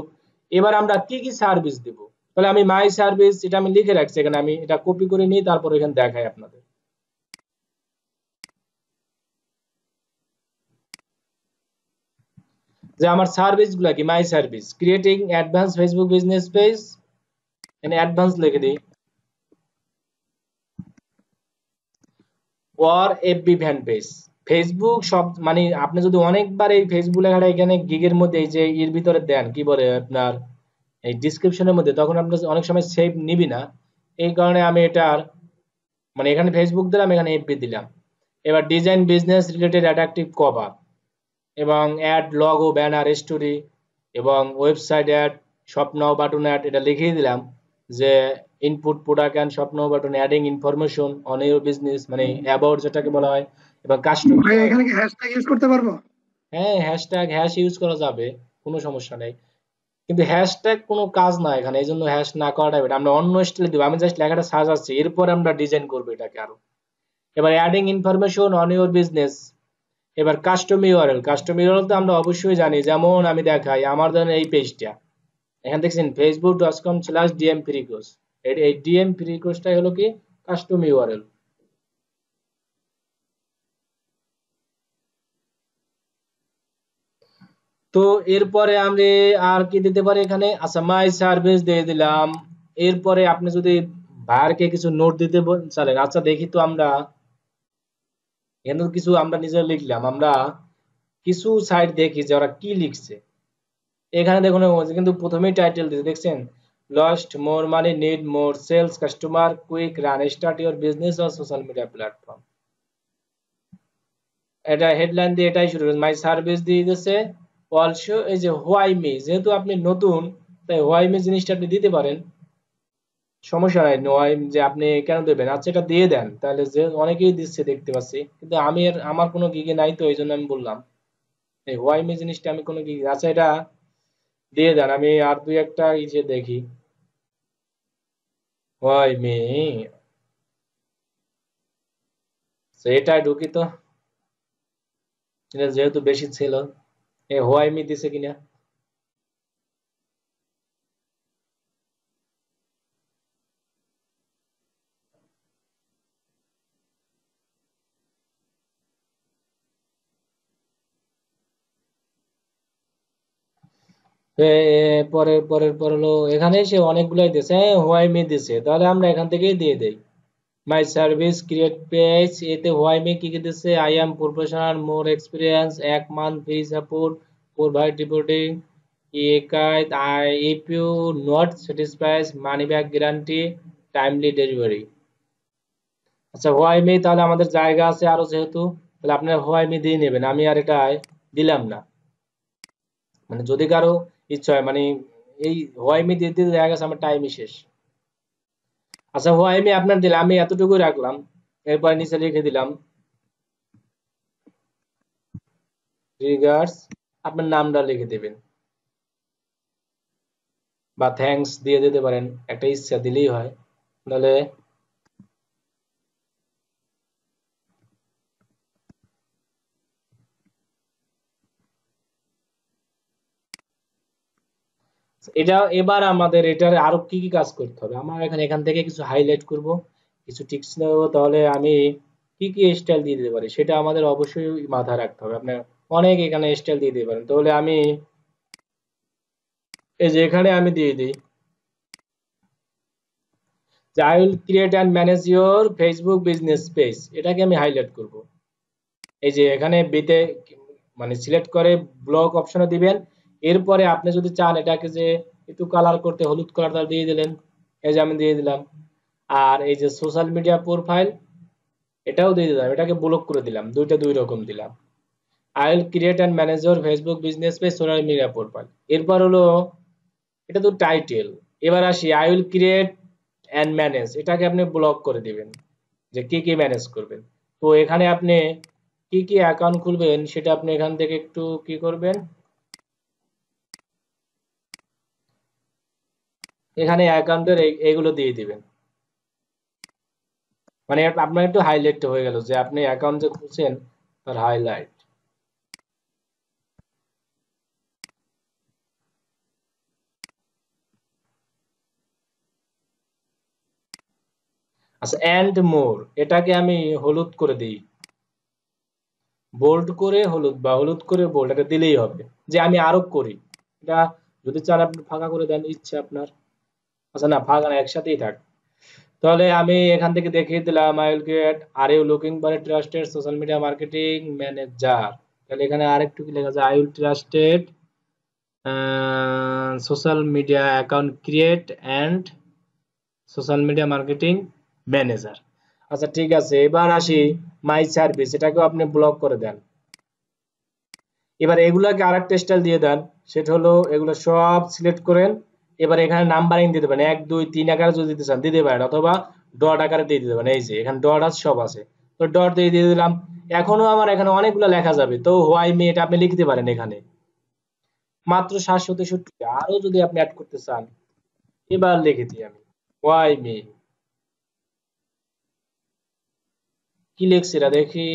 এবার আমরা কি কি সার্ভিস দিব তাহলে আমি মাই সার্ভিস এটা আমি লিখে রাখছি এখানে আমি এটা কপি করে নিই তারপর এখানে দেখাই আপনাদের। যে আমার সার্ভিস গুলা কি my service creating advance Facebook business page এখানে অ্যাডভান্স লিখে দিই or FB fan page Facebook সব মানে আপনি যদি অনেকবার এই ফেসবুক লেখাটা এখানে গিগের মধ্যে এই যে এর ভিতরে দেন কি বলে আপনার এই ডেসক্রিপশনের মধ্যে তখন আপনি অনেক সময় সেভ নিবি না এই কারণে আমি এটার মানে এখানে ফেসবুক দিলাম এখানে এফবি দিলাম। এবার design business related attractive cover এবং add logo banner story এবং website add shop now button add এটা লিখিয়ে দিলাম যে input product and shop now button adding information on your business মানে অ্যাবাউট যেটাকে বলা হয় এবং কাস্টমার ভাই এখানে কি হ্যাশট্যাগ ইউজ করতে পারবো হ্যাঁ হ্যাশট্যাগ হ্যাশ ইউজ করা যাবে কোনো সমস্যা নাই কিন্তু হ্যাশট্যাগ কোনো কাজ না এখানে এইজন্য হ্যাশ না করাটা বেটার আমরা অন্য স্টাইলে দিব আমি জাস্ট লেখাটা সার্চ আসছে এরপর আমরা ডিজাইন করব এটাকে আরো এবার adding information on your business এবার কাস্টম ইউআরএল তো আমরা অবশ্যই জানি যেমন আমি দেখাই আমার ধরেন এই পেজটা এখানে দেখছেন facebook.com/dmfreecourse এই dmfreecourseটাই হলো কি কাস্টম ইউআরএল তো এরপরে আমরা আর কি দিতে পারি এখানে আচ্ছা মাই সার্ভিস দিয়ে দিলাম এরপরে আপনি যদি বায়ারকে কিছু নোট দিতে বলেন আচ্ছা দেখি তো আমরা এমন কিছু আমরা নিজে লিখলাম আমরা কিছু সাইট দেখি যে ওরা কি লিখছে এখানে দেখুন কিন্তু প্রথমেই টাইটেল দিতে দেখছেন lost more money need more sales customer quick run start your business on social media platform এটা হেডলাইন দিয়ে এটাই শুরু মাই সার্ভিস দিয়ে দিতেছে অলসো এই যে হোয়াই মি যেহেতু আপনি নতুন তাই হোয়াই মি জিনিসটা আপনি দিতে পারেন সমস্যা নাই নয় যে আপনি কেন দেবেন আচ্ছা এটা দিয়ে দেন তাহলে যে অনেকেই দিচ্ছে দেখতে পাচ্ছি কিন্তু আমি আমার কোনো গিগে নাই তো এইজন্য আমি বললাম এই হোয়াই মি জিনিসটা আমি কোনো গিগে আচ্ছা এটা দিয়ে দেন আমি আর দুই একটা ইসে দেখি হোয়াই মি সেটা ঢুকি তো এটা যেহেতু বেশি ছিল এই হোয়াই মি দিছে কিনা পরের পরের পর হলো এখানে সে অনেকগুলাই দিয়েছে হোয়াই মি দিছে তাহলে আমরা এখান থেকেই দিয়ে দেই মাই সার্ভিস ক্রিয়েট পেজ এতে হোয়াই মি কি কি দিছে I am professional more experience এক month free support provide reporting ইকাইট I if you not satisfied money back guarantee timely delivery আচ্ছা হোয়াই মি তাহলে আমাদের জায়গা আছে আরো যেহেতু তাহলে আপনারা হোয়াই মি দিয়ে নেবেন আমি আর এটা দিলাম না মানে যদি কারো ইচ্ছা হয় মানে এই হোয়াই মি দিতে দেখা গেছে আমার টাইমই শেষ আচ্ছা হোয়াই মি আপনার দিলাম আমি এতটুকুই রাখলাম এরপর নিচে লিখে দিলাম রিগার্ডস আপনার নামটা লিখে দিবেন বা থ্যাঙ্কস দিয়ে দিতে পারেন একটা ইচ্ছা দিলেই হয় তাহলে এটা এবার আমাদের এটার আরো কি কি কাজ করতে হবে আমরা এখানে এখান থেকে কিছু হাইলাইট করব কিছু টিপস নেব তাহলে আমি কি কি স্টাইল দিয়ে দিতে পারি সেটা আমাদের অবশ্যই মাথায় রাখতে হবে আপনি অনেক এখানে স্টাইল দিয়ে দিতে পারেন তাহলে আমি এই যে এখানে আমি দিয়ে দিই I will create and manage your Facebook business page এটাকে আমি হাইলাইট করব এই যে এখানে বিতে মানে সিলেক্ট করে ব্লক অপশনে দিবেন এরপরে আপনি যদি চান এটাকে যে একটু কালার করতে হলুদ কালারটা দিয়ে দিলেন এই যে আমি দিয়ে দিলাম আর এই যে সোশ্যাল মিডিয়া প্রোফাইল এটাও দিয়ে দিলাম এটাকে ব্লক করে দিলাম দুইটা দুই রকম দিলাম I will create and manage your Facebook business page social media profile এরপর হলো এটা তো টাইটেল এবার আসি I will create and manage এটাকে আপনি ব্লক করে দিবেন যে কি কি ম্যানেজ করবেন তো এখানে আপনি কি কি অ্যাকাউন্ট খুলবেন সেটা আপনি এখান থেকে একটু কি করবেন এখানে অ্যাকাউন্টের এইগুলো দিয়ে দিবেন মানে আপনার একটু হাইলাইট হয়ে গেল যে আপনি অ্যাকাউন্ট যে খুলছেন তার হাইলাইট আচ্ছা এন্ড মোর এটাকে আমি হলুদ করে দিই বোল্ড করে হলুদ বা হলুদ করে বোল্ড এটা দিলেই হবে যে আমি আরো করি এটা যদি চান আপনি ফাঁকা করে দেন ইচ্ছে আপনার আচ্ছা না ভাগ না একসাথেই থাক তাহলে আমি এখান থেকে দেখিয়ে দিলাম I will create are you looking for a trusted social media marketing manager তাহলে এখানে আরেকটু কি লেখা আছে I will trusted social media account create and social media marketing manager আচ্ছা ঠিক আছে এবার আসি মাই সার্ভিস এটাকেও আপনি ব্লক করে দেন এবার এগুলাকে আরেকটা স্টাইল দিয়ে দেন, সেটা হলো এগুলা সব সিলেক্ট করেন, এবার এখানে নাম্বারিং দিতে পারেন 1 2 3 আকারে যদি দিতে চান দিতে পারেন, অথবা ডট আকারে দিয়ে দিতে পারেন। এই যে এখানে ডট আছে সব আছে, তো ডট দিয়ে দিয়ে দিলাম। এখনো আমার এখানে অনেকগুলো লেখা যাবে, তো হোয়াই মি এটা আপনি লিখতে পারেন এখানে মাত্র 763। আরো যদি আপনি অ্যাড করতে চান, এবার লিখে দিই আমি হোয়াই মি, কি লিখছি এটা দেখি।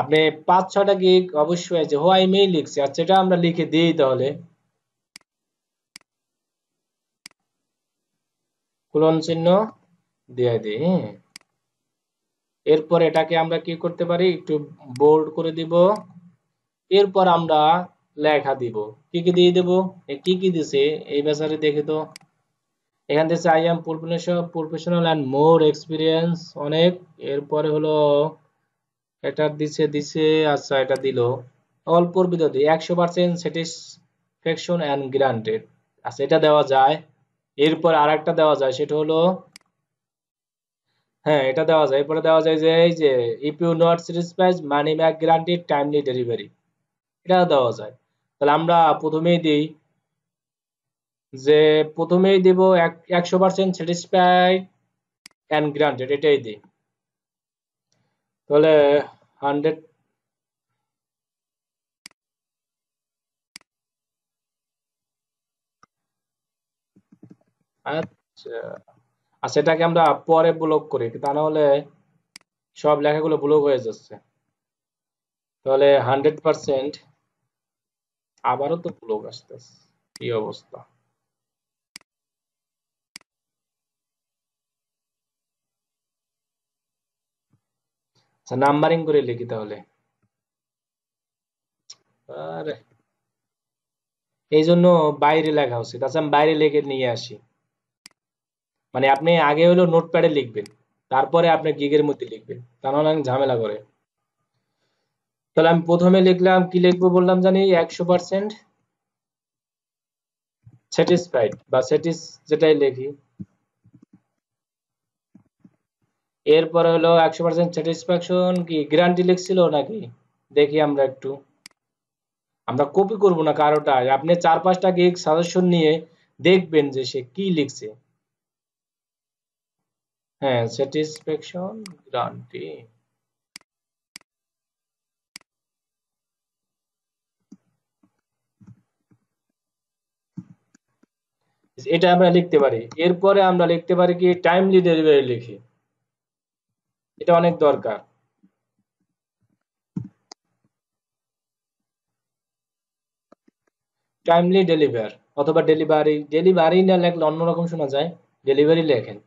আপনি 5-6টা গিক অবশ্যই আছে হোয়াই মি লিখছি, আচ্ছা এটা আমরা লিখে দিই তাহলে কোলন চিহ্ন দিয়ে দিই। এরপর এটাকে আমরা কি করতে পারি, একটু বোল্ড করে দিব, এরপর আমরা লেখা দিব কি দিয়ে দেব। কি দিছে এই ব্যাপারে দেখে তো, এখান থেকে I am professional and more experience অনেক। এরপরে হলো এটা দিছে আচ্ছা এটা দিল অল্পর ভিতর 100% স্যাটিসফ্যাকশন এন্ড গ্রান্টেড, আচ্ছা এটা দেওয়া যায়। এরপর আরেকটা দেওয়া যায়, সেটা হলো হ্যাঁ এটা দেওয়া যায়। এরপরে দেওয়া যায় যে এই যে if you not satisfied money back guaranteed timely delivery, এটা দেওয়া যায়। তাহলে আমরা প্রথমেই দেই যে প্রথমেই দেব 100% স্যাটিসফাইড এন্ড গ্রান্টেড, এটাই দেই তাহলে 100। আচ্ছা এটাকে আমরা পরে ব্লক করি, তা না হলে সব লেখাগুলো ব্লক হয়ে যাচ্ছে। তাহলে 100% আবারও তো ব্লক আসতেছে, কি অবস্থা। আচ্ছা নাম্বারিং করে লিখি তাহলে, আরে এই জন্য বাইরে লেখা উচিত। আচ্ছা আমি বাইরে লিখে নিয়ে আসি, মানে আপনি আগে হলো নোটপ্যাডে লিখবেন, তারপরে আপনি গিগের মধ্যে লিখবেন, তা নাহলে ঝামেলা করে। তাহলে আমি প্রথমে লিখলাম কি লিখবো বললাম জানি 100% স্যাটিসফাইড বা স্যাটিস যেটাই লিখি। এরপর হলো 100% স্যাটিসফ্যাকশন কি গ্যারান্টি লিখছিল নাকি দেখি আমরা একটু, আমরা কপি করব না কারোটা, আপনি 4-5টা গিগ সাজেশন নিয়ে দেখবেন যে সে কি লিখছে। হ্যাঁ স্যাটিসফ্যাকশন গ্যারান্টি, এটা আমরা লিখতে পারি। এরপরে আমরা লিখতে পারি কি টাইমলি ডেলিভারি লিখি, এটা অনেক দরকার। টাইমলি ডেলিভার অথবা ডেলিভারি না লিখলে অন্যরকম শোনা যায়, ডেলিভারি লেখেন।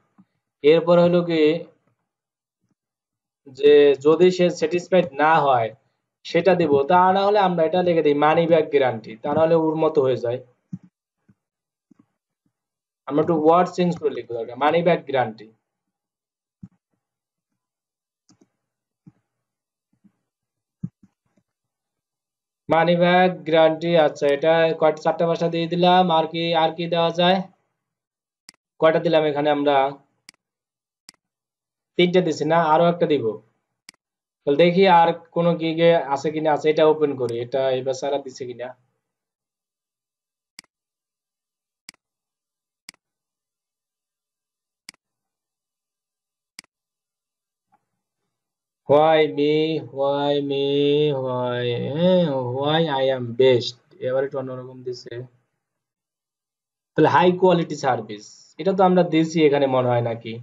এরপর হলো কি যে যদি সে স্যাটিসফাইড না হয় সেটা দেব, তা না হলে আমরা এটা লিখে দিই মানি ব্যাক গ্যারান্টি, তা না হলে ওর মতো হয়ে যায়। আমরা একটু ওয়ার্ড চেঞ্জ করে লিখবো, money back guarantee. Money back guarantee আচ্ছা এটা 4-5টা দিয়ে দিলাম। আর কি দেওয়া যায়, কয়টা দিলাম এখানে আমরা 3টা দিছি না, আরো একটা দিব। তাহলে দেখি আর কোন গিগে আছে কিনা, আছে এটা ওপেন করি, এটা এবার সারা দিছে কিনা। Why I am best, এবারে একটু অন্যরকম দিছে। তাহলে হাই কোয়ালিটি সার্ভিস এটা তো আমরা দিয়েছি এখানে মনে হয় নাকি,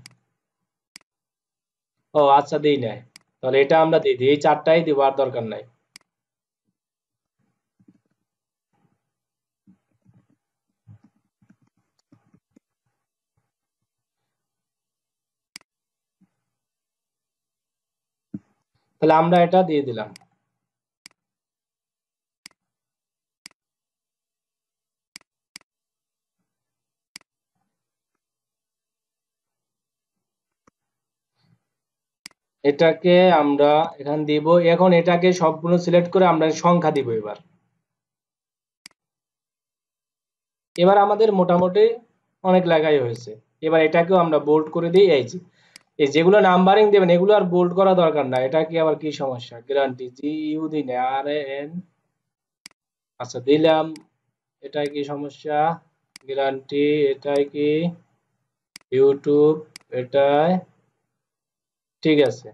ও আচ্ছা দেই নাই, তাহলে এটা আমরা দিয়ে দিই, এই 4টাই দেওয়ার দরকার নাই। তাহলে আমরা এটা দিয়ে দিলাম। এটাকে আমরা এখান দিব, এখন এটাকে সবগুলো সিলেক্ট করে আমরা সংখ্যা দিব। এবার আমাদের মোটামুটি অনেক লাগাই হয়েছে। এবার এটাকেও আমরা বোল্ড করে দিই। এই যেগুলো নাম্বারিং দেবেন এগুলো আর বোল্ড করা দরকার না। এটা কি আবার কি সমস্যা, guarantee G U D R N আচ্ছা দিলাম, এটা কি সমস্যা? গ্যারান্টি এটাই কি ইউটিউব এটাই ঠিক আছে।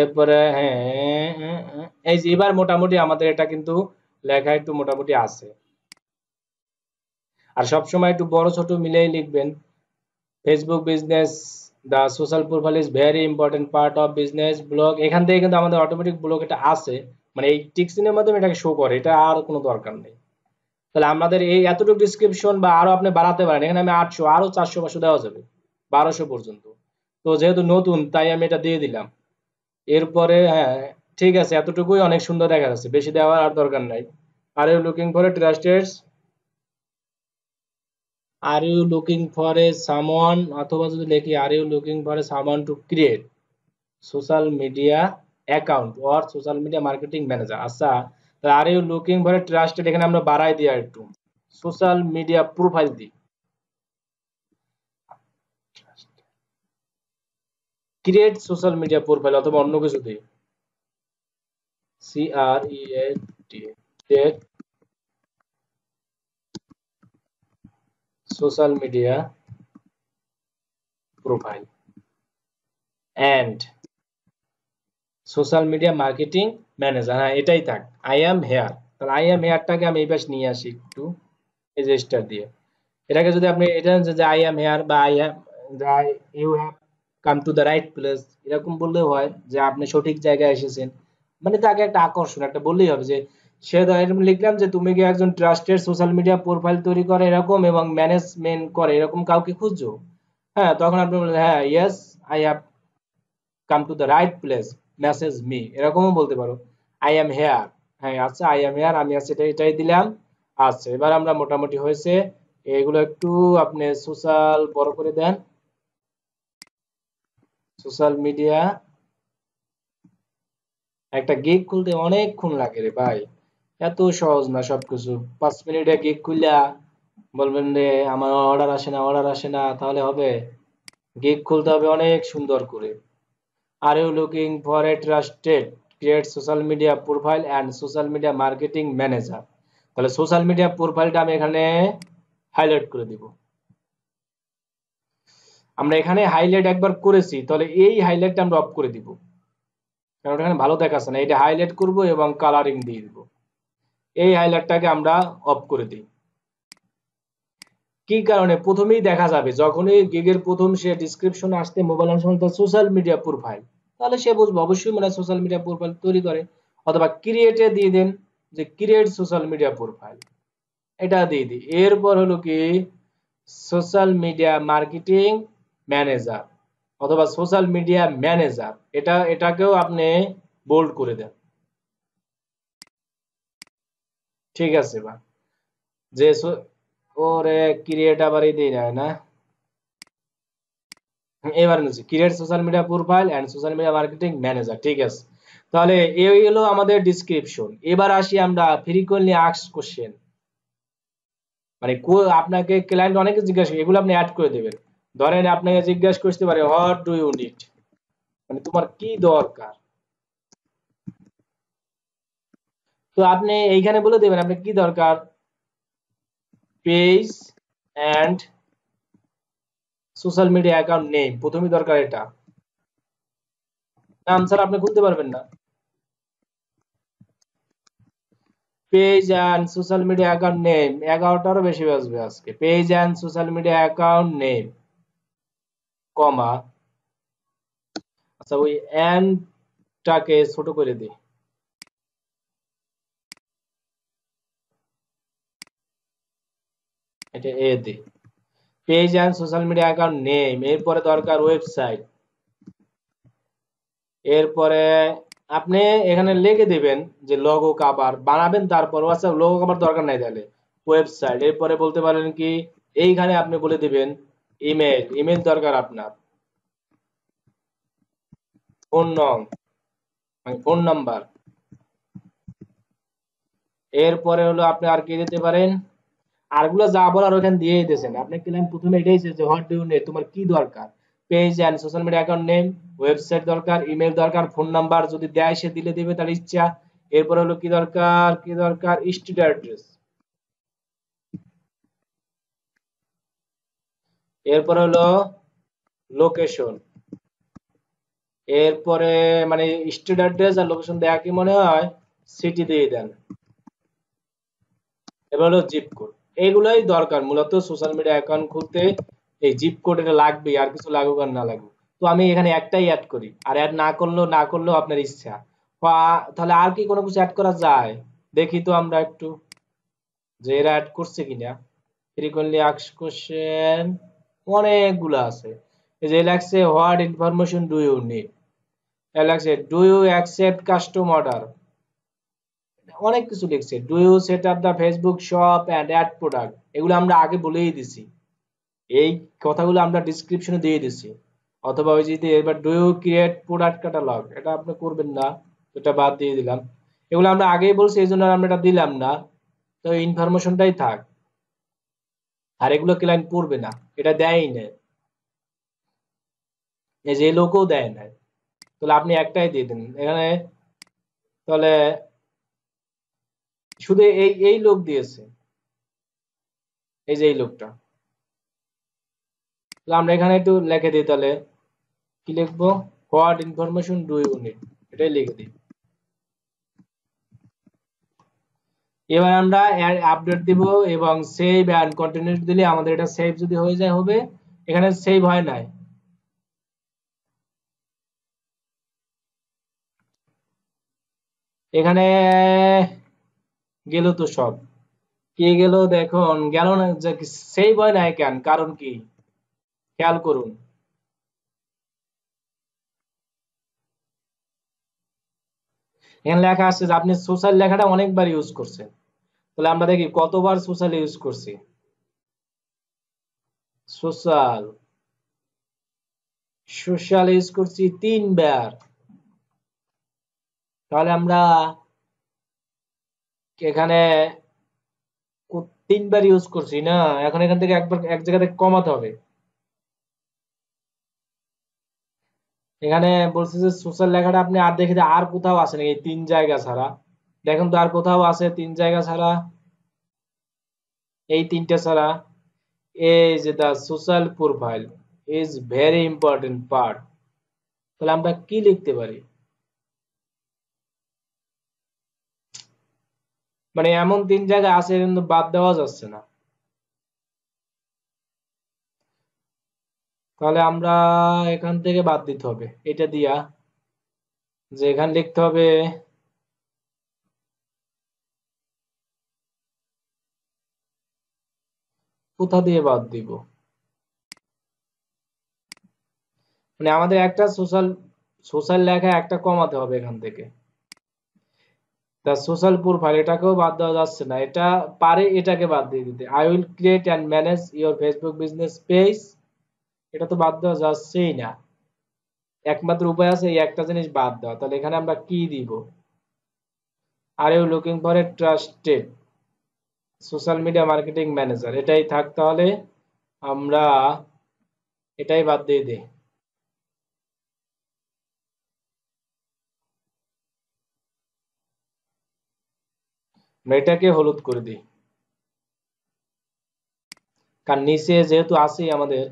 এরপরে হ্যাঁ এই যে এবার মোটামুটি আমাদের এটা কিন্তু লেখা একটু মোটামুটি আছে। আর সব সময় একটু বড় ছোট মিলেই লিখবেন। Facebook business the social profile is very important part of business blog, এখান থেকে কিন্তু আমাদের অটোমেটিক ব্লগ এটা আছে, মানে এই টিকচিনের মাধ্যমে এটাকে শো করে, এটা আর কোনো দরকার নেই। তাহলে আমাদের এই এতটুকু ডিসক্রিপশন বা আরো আপনি বাড়াতে পারেন, এখানে আমি ৮০০ আরো ৪০০-৫০০ দেওয়া যাবে, ১২০০ পর্যন্ত। তো যেহেতু নতুন তাই আমি এটা দিয়ে দিলাম। এরপরে হ্যাঁ ঠিক আছে, এতটুকুই অনেক সুন্দর দেখা যাচ্ছে, বেশি দেওয়ার আর দরকার নাই। Are you looking for a trusted, are you looking for a someone, অথবা যদি লিখি are you looking for a someone to create social media account or social media marketing manager. আচ্ছা তাহলে are you looking for a trusted এখানে আমরা বাড়াই দিই একটু সোশ্যাল মিডিয়া প্রোফাইল দিই। ক্রিয়েট সোশ্যাল মিডিয়া প্রোফাইল অথবা অন্য কিছু দিই, CREATE social media profile and social media marketing manager। হ্যাঁ এটাই থাক, I am here। তাহলে I am here টাকে আমি এই পাশে নিয়ে আসি একটু রেজিস্টার দিয়ে। এটাকে যদি আপনি এটা যে I am here বা I am you have come to the right place এরকম বললেও হয়, যে আপনি সঠিক জায়গায় এসেছেন, মানে তাকে একটা আকর্ষণ একটা বললেই হবে যে সে লিখলাম যে তুমি কি একজন ট্রাস্টেড সোশ্যাল মিডিয়া প্রোফাইল তৈরি করে এরকম এবং ম্যানেজমেন্ট করে এরকম কাউকে খুঁজছো? হ্যাঁ তখন আপনি বললেন হ্যাঁ yes I have come to the right place message me, এরকমও বলতে পারো। আই এম হেয়ার, হ্যাঁ আচ্ছা আই এম হেয়ার আমি আছি, এটাই দিলাম। আচ্ছা এবার আমরা মোটামুটি হয়েছে, এগুলো একটু আপনি সোশ্যাল বড় করে দেন, সোশ্যাল মিডিয়া। একটা গিগ খুলতে অনেকক্ষণ লাগে রে ভাই, এত সহজ না সবকিছু। ৫ মিনিটে গিগ খুললা বলবেন রে আমার অর্ডার আসে না, অর্ডার আসে না, তাহলে হবে? গিগ খুলতে হবে অনেক সুন্দর করে। Are you looking for a trusted create social media profile and social media marketing manager. তাহলে সোশ্যাল মিডিয়া প্রোফাইলটা আমি এখানে হাইলাইট করে দিব। আমরা এখানে হাইলাইট একবার করেছি, তাহলে এই হাইলাইটটা আমরা অফ করে দিব, কারণ এখানে ভালো দেখাচ্ছে না। এটা হাইলাইট করব এবং কালারিং দিয়ে দিব, এই হাইলাইটটাকে আমরা অফ করে দিই। কি কারণে? প্রথমেই দেখা যাবে যখনই গিগের প্রথম সে ডিসক্রিপশন আসতে mobile number social media profile, তাহলে সে বুঝবে অবশ্যই মানে সোশ্যাল মিডিয়া প্রোফাইল তৈরি করে। অথবা ক্রিয়েটে দিয়ে দেন যে ক্রিয়েট সোশ্যাল মিডিয়া প্রোফাইল, এটা দিয়ে দিই। এরপর হলো কি সোশ্যাল মিডিয়া মার্কেটিং ম্যানেজার অথবা সোশ্যাল মিডিয়া ম্যানেজার, এটাকেও আপনি বোল্ড করে দেন। ঠিক আছে বা যে ওরে ক্রিয়েট আবারই দেই না না, এবার নিচে create social media profile and social media marketing manager. ঠিক আছে তাহলে এই হলো আমাদের ডেসক্রিপশন। এবার আসি আমরা ফ্রিকোয়েন্টলি আস্কড কোশ্চেন, মানে আপনাকে ক্লায়েন্ট অনেকে জিজ্ঞাসা, এগুলো আপনি অ্যাড করে দেবেন। ধরেন আপনাকে জিজ্ঞাসা করতে পারে হোয়াট ডু ইউ নিড, মানে তোমার কি দরকার। তো আপনি এইখানে বলে দেবেন আপনি কি দরকার, page and social media account name, প্রথমে দরকার এটা। নাম স্যার আপনি খুলতে পারবেন না, page and social media account name, ১১টারও বেশি বাজবে আজকে। Page and social media account name comma, আচ্ছা ওই এন্ডটাকে ছোট করে দিই, এটা এ দি, page and social media account name. এরপরে দরকার ওয়েবসাইট। এরপরে আপনি এখানে লিখে দিবেন যে লোগো কভার বানাবেন, তারপর আচ্ছা লোগো কভার দরকার নাই তাহলে ওয়েবসাইট। এরপরে বলতে পারেন কি এইখানে আপনি বলে দিবেন ইমেল, ইমেল দরকার আপনার, ফোন নাম্বার। এরপরে হলো আপনি আর কি দিতে পারেন, আরগুলো যা বলার ওখানে দিয়ে দিয়েছেন। আপনি ক্লায়েন্ট প্রথমে এটাই যে হোয়াট ডু ইউ নিড, তোমার কি দরকার, page and social media account name, website দরকার, ইমেল দরকার, ফোন নাম্বার যদি দেয় সে দিলে দিবে তার ইচ্ছা। এরপর হলো কি দরকার, কি দরকার স্ট্রিট অ্যাড্রেস, এরপর হলো লোকেশন। এরপরে মানে স্ট্রিট অ্যাড্রেস আর লোকেশন দেয়া কি মনে হয় সিটি দিয়ে দেন, এবার হলো জিপ কোড। এইগুলাই দরকার মূলত সোশ্যাল মিডিয়া অ্যাকাউন্ট খুলতে, এই জিপ কোড এটা লাগবে, আর কিছু লাগুক আর না লাগুক। তো আমি এখানে একটাই অ্যাড করি, আর অ্যাড না করলেও আপনার ইচ্ছা। তাহলে আর কি কোনো কিছু অ্যাড করা যায় দেখি তো আমরা একটু, যে এরা অ্যাড করছে কিনা। ফ্রিকোয়েন্টলি আস্কড কোশ্চেন অনেকগুলো আছে। এই যে লাগছে what information do you need, এ লাগছে do you accept custom order, অনেক কিছু লিখছে। Do you set up the Facebook shop and add product, এগুলো আমরা আগে বলেই দিছি, এই কথাগুলো আমরা ডেসক্রিপশনে দিয়ে দিছি। অথবা ওই যে এবার do you create product catalogue, এটা আপনি করবেন না, এটা বাদ দিয়ে দিলাম, এগুলো আমরা আগেই বলছি এইজন্য আমরা এটা দিলাম না। তো ইনফরমেশনটাই থাক, আর এগুলো ক্লায়েন্ট পড়বে না, এটা দেয়ই না, এই যে লোকও দেয় না। তাহলে আপনি একটাই দিয়ে দেন এখানে, তাহলে শুধু এই লোক দিয়েছে, এই যে এই লোকটা। তাহলে আমরা এখানে একটু লিখে দিই, তাহলে কি লিখবো what information do you need, এটাই লিখে দিই। এবার আমরা আপডেট দিব এবং সেভ এন্ড কন্টিনিউ দিলে আমাদের এটা সেভ যদি হয়ে যায় হবে, এখানে সেভ হয় নাই। এখানে গেল তো সব কে গেল, দেখুন গেল না, সেভ হয় নাই কেন, কারণ কি খেয়াল করুন। এখানে লেখা আছে যে আপনি সোশ্যাল লেখাটা অনেকবার ইউজ করছেন, তাহলে আমরা দেখি কতবার সোশ্যাল ইউজ করছি। সোশ্যাল সোশ্যাল ইউজ করছি 3 বার, তাহলে আমরা এখানে 3 বার ইউজ করছি না, এখন এখান থেকে একবার এক জায়গা থেকে কমাতে হবে। এখানে বলছে যে সোশ্যাল লেখাটা আপনি আর দেখে আর কোথাও আছে নাকি 3 জায়গা ছাড়া, দেখুন তো আর কোথাও আছে 3 জায়গা ছাড়া, এই 3টা ছাড়া। এই যে the social profile is very important part, তাহলে আমরা কি লিখতে পারি, মানে এমন 3 জায়গা আছে কিন্তু বাদ দেওয়া যাচ্ছে না। তাহলে আমরা এখান থেকে বাদ দিতে হবে, এটা দিয়া যে এখানে লিখতে হবে কোথা দিয়ে বাদ দিব, মানে আমাদের একটা সোশ্যাল লেখা একটা কমাতে হবে এখান থেকে। দা সোশ্যাল প্রোফাইল এটাকেও বাদ দেওয়া যাচ্ছে না, এটা পারে এটাকে বাদ দিয়ে দিতে। I will create and manage your Facebook business page, এটা তো বাদ দেওয়া যাচ্ছেই না, একমাত্র উপায় আছে এই একটা জিনিস বাদ দেওয়া। তাহলে এখানে আমরা কি দিব, are you looking for a trusted social media marketing manager, এটাই থাক। তাহলে আমরা এটাই বাদ দিয়ে দিই, এটাকে হলুদ করে দিই, কারণ নিচে যেহেতু আছে আমাদের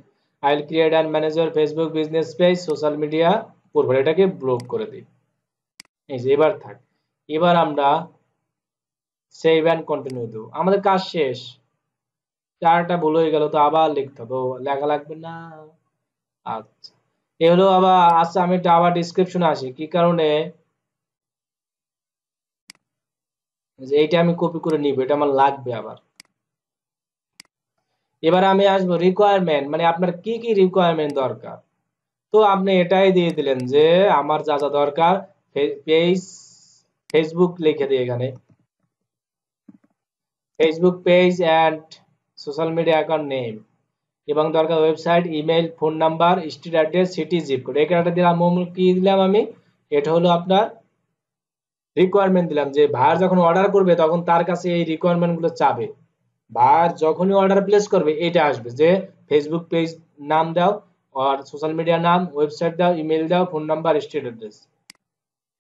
I will create and manage your Facebook business page social media profile, এটাকে ব্লক করে দিই। এই যে এবার থাক, এবার আমরা সেভ অ্যান্ড কন্টিনিউ দেব, আমাদের কাজ শেষ। চারটা ভুল হয়ে গেল তো আবার লিখতে হবে, লেখা লাগবে না। আচ্ছা এ হলো আবার, আচ্ছা আমি এটা আবার ডিসক্রিপশনে আসি, কি কারণে যে এইটা আমি কপি করে নিব, এটা আমার লাগবে আবার। এবার আমি আসবো রিকোয়ারমেন্ট, মানে আপনার কি কি রিকোয়ারমেন্ট দরকার। তো আপনি এটাই দিয়ে দিলেন যে আমার যা যা দরকার পেজ ফেসবুক লিখে দিই এখানে, Facebook page and social media account name, এবং দরকার website, email, phone number, street address, city, zip code. এখানটা দিলাম কি দিলাম আমি, এটা হলো আপনার রিকোয়ারমেন্ট দিলাম, যে ভার যখন অর্ডার করবে তখন তার কাছে এই রিকোয়ারমেন্ট গুলো চাবে। ভার যখনই অর্ডার প্লেস করবে এটা আসবে যে ফেসবুক পেজ নাম দাও, আর সোশ্যাল মিডিয়া নাম, ওয়েবসাইট দাও, ইমেল দাও, ফোন নাম্বার, স্ট্রিট অ্যাড্রেস।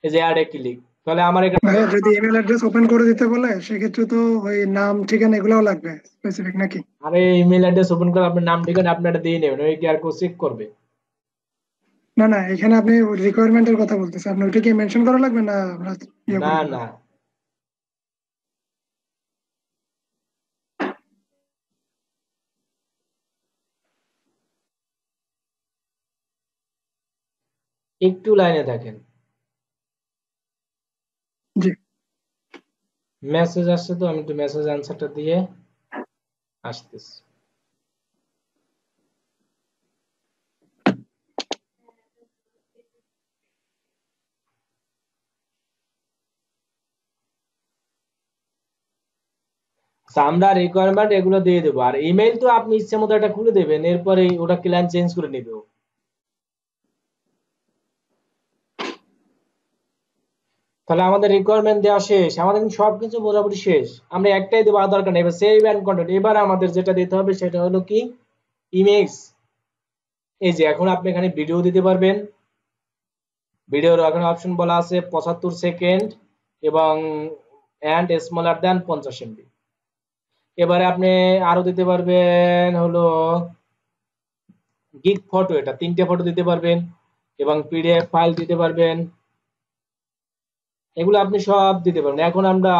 এই যে অ্যাডে ক্লিক, তাহলে আমার এখানে যদি ইমেল অ্যাড্রেস ওপেন করে দিতে বলে সেক্ষেত্রে তো ওই নাম ঠিকানা এগুলাও লাগবে স্পেসিফিক নাকি? আরে ইমেল অ্যাড্রেস ওপেন করে আপনি নাম ঠিকানা আপনি এটা দিয়ে নেবেন, ওই কি আর কো চেক করবে না? না, এখানে আপনি রিকোয়ারমেন্টের কথা বলতেছেন, আপনি ওটা কি মেনশন করা লাগবে না? না না, একটু লাইনে থাকেন। জি মেসেজ আসছে তো আমি তো মেসেজ আনসারটা দিয়ে আসতেছি। আমরা রিকোয়ারমেন্ট এগুলো দিয়ে দেবো, আর ইমেইল তো আপনি ইচ্ছে মতো এটা খুলে দেবেন, এরপরে ওটা ক্লায়েন্ট চেঞ্জ করে নেবে। তাহলে আমাদের রিকোয়ারমেন্ট দেওয়া শেষ, আমাদের সবকিছু মোটামুটি শেষ। আমরা একটাই দেবো দরকার নেই, এবার সেভ এন্ড কন্টেন্ট। এবার আমাদের যেটা দিতে হবে সেটা হলো কি ইমেজ। এই যে এখন আপনি এখানে ভিডিও দিতে পারবেন, ভিডিওর এখানে অপশন বলা আছে 75 সেকেন্ড এবং অ্যান্ড স্মলার দ্যান 50 এমবি। এবারে আপনি আরো দিতে পারবেন হলো গিগ ফটো, এটা 3টে ফটো দিতে পারবেন এবং পিডিএফ ফাইল দিতে পারবেন, এগুলো আপনি সব দিতে পারবেন। এখন আমরা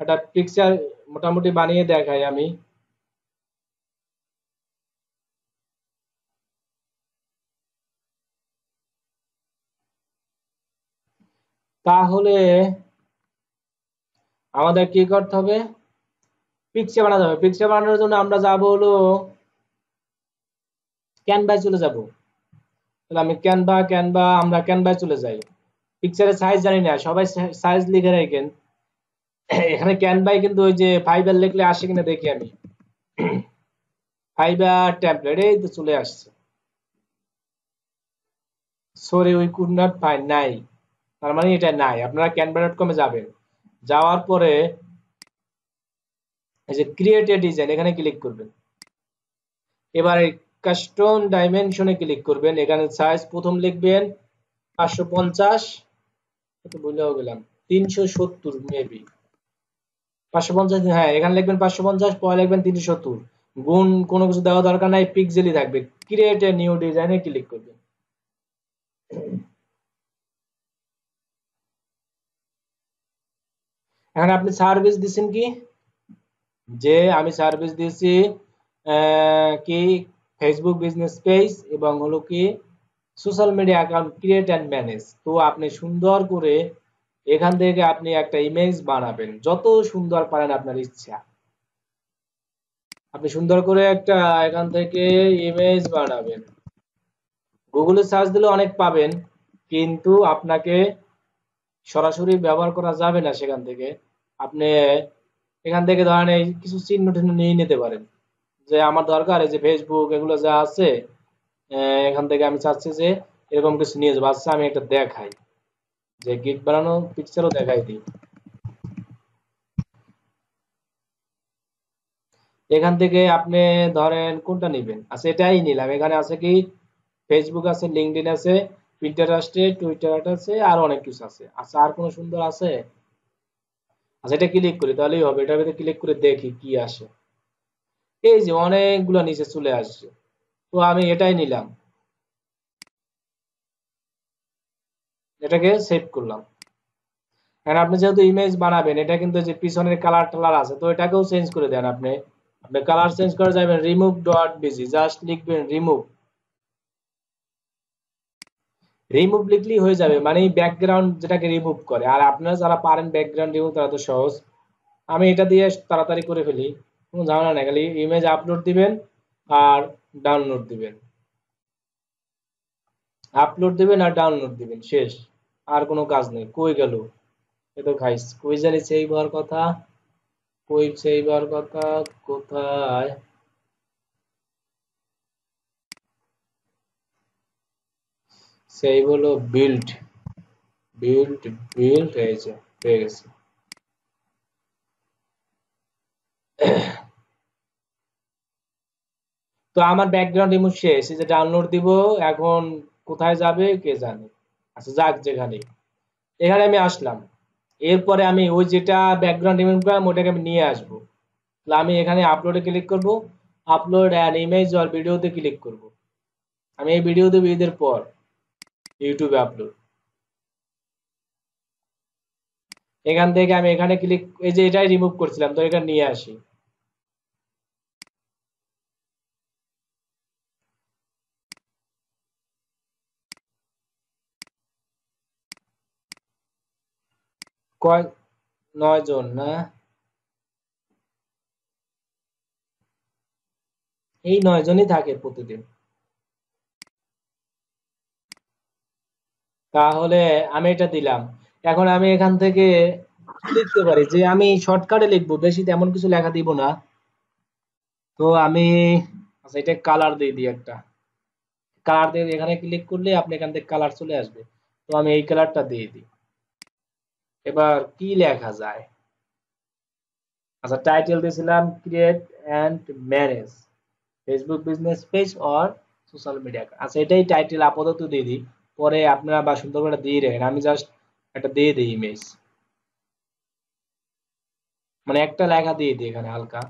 একটা পিকচার মোটামুটি বানিয়ে দেখাই আমি। তাহলে আমাদের কি করতে হবে? পিকচার বানাতে হবে। পিকচার বানানোর জন্য আমরা যাব হলো ক্যানভায় চলে যাব। তাহলে আমি ক্যানভা আমরা ক্যানভায় চলে যাই। পিকচারের সাইজ জানি না, সবাই সাইজ লিখে রাখেন। এখানে ক্যানভাই কিন্তু ওই যে ফাইবার লিখলে আসে কিনা দেখি আমি, ফাইবার টেমপ্লেট এই তো চলে আসছে। Sorry we could not find, নাই তার মানে এটা নাই। আপনারা canva.com এ যাবেন, যাওয়ার পরে এই যে ক্রিয়েট এ ডিজাইন এখানে ক্লিক করবেন। এবারে কাস্টম ডাইমেনশনে ক্লিক করবেন, এখানে সাইজ প্রথম লিখবেন 550, ভুলেও গেলাম 370 মেবি 550, হ্যাঁ এখানে লিখবেন 550, পরে লিখবেন 370, গুণ কোনো কিছু দেওয়া দরকার নাই, পিক্সেলই থাকবে। ক্রিয়েট এ নিউ ডিজাইনে ক্লিক করবেন। এখন আপনি সার্ভিস দিচ্ছেন কি, যে আমি সার্ভিস দিয়েছি কি ফেসবুক বিজনেস পেজ এবং হলো কি social media account create and manage. তো আপনি সুন্দর করে এখান থেকে আপনি একটা ইমেজ বানাবেন, যত সুন্দর পারেন আপনার ইচ্ছা। আপনি সুন্দর করে একটা এখান থেকে ইমেজ বানাবেন, গুগলে সার্চ দিলে অনেক পাবেন, কিন্তু আপনাকে সরাসরি ব্যবহার করা যাবে না। সেখান থেকে আপনি এখান থেকে ধরেন এই কিছু চিহ্ন টিহ্ন নিয়ে নিতে পারেন, যে আমার দরকার এই যে ফেসবুক এগুলো যা আছে এখান থেকে আমি চাচ্ছি যে এরকম কিছু নিয়ে যাবো। আচ্ছা আমি একটা দেখাই, যে গিগ বানানো পিকচারও দেখাই দিই। এখান থেকে আপনি ধরেন কোনটা নেবেন, আচ্ছা এটাই নিলাম। এখানে আছে কি ফেসবুক আছে, লিঙ্কডইন আছে, পিন্টারেস্ট, টুইটার আছে, আর অনেক কিছু আছে। আচ্ছা আর কোন সুন্দর আছে? আচ্ছা এটা ক্লিক করি তাহলেই হবে, এটার ভিতরে ক্লিক করে দেখি কি আসে। এই যে অনেকগুলো নিচে চলে আসছে, তো আমি এটাই নিলাম, এটাকে সেভ করলাম। এখন আপনি যেহেতু ইমেজ বানাবেন, এটা কিন্তু যে পিছনের কালার টালার আছে তো এটাকেও চেঞ্জ করে দেন। আপনি কালার চেঞ্জ করে যাবেন remove.bg, জাস্ট লিখবেন remove লিখলেই হয়ে যাবে, মানে ব্যাকগ্রাউন্ড যেটাকে রিমুভ করে। আর আপনারা যারা পারেন ব্যাকগ্রাউন্ড রিমুভ তারা তো সহজ, আমি এটা দিয়ে তাড়াতাড়ি করে ফেলি, কোনো ঝামেলা না। খালি ইমেজ আপলোড দিবেন আর ডাউনলোড দিবেন, আপলোড দিবেন আর ডাউনলোড দিবেন, শেষ। আর কোনো কাজ নেই। কই গেল এটা গাইস, কই জানি সেই বার কথা, কই সেই বার কথা কোথায়? সেই হলো বিল্ড বিল্ড বিল্ড হয়েছে, হয়ে গেছে। তো আমার ব্যাকগ্রাউন্ড রিমুভ শেষ, এই যে ডাউনলোড দিব, এখন কোথায় যাবে কে জানে। আচ্ছা যাক যেখানে, এখানে আমি আসলাম। এরপরে আমি ওই যেটা ব্যাকগ্রাউন্ড রিমুভ করলাম ওটাকে আমি নিয়ে আসব। তাহলে আমি এখানে আপলোডে ক্লিক করব, আপলোড অ্যান ইমেজ অর ভিডিওতে ক্লিক করব। আমি এই ভিডিওতে ভিউদের পর ইউটিউবে আপলোড, এখান থেকে আমি এখানে ক্লিক, এই যে এটাই রিমুভ করছিলাম তো এটা নিয়ে আসি। কয় 9 জন না, এই 9 জনই থাকে প্রতিদিন। তাহলে আমি এটা দিলাম, এখন আমি এখান থেকে লিখতে পারি যে আমি শর্টকাটে লিখবো, বেশি তেমন কিছু লেখা দিব না। তো আমি আচ্ছা এটা কালার দিয়ে দিই, একটা কালার দিয়ে এখানে ক্লিক করলে আপনি এখান থেকে কালার চলে আসবে। তো আমি এই কালারটা দিয়ে দিই। এবার কি লেখা যায়, আচ্ছা টাইটেল দিয়েছিলাম create and manage Facebook business page or social media. আচ্ছা এটাই টাইটেল আপাতত দিয়ে দিই, পরে আপনারা বা সুন্দর করে দিয়ে রাখেন। আমি জাস্ট একটা দিয়ে দিই ইমেজ, মানে একটা লেখা দিয়ে দিই এখানে হালকা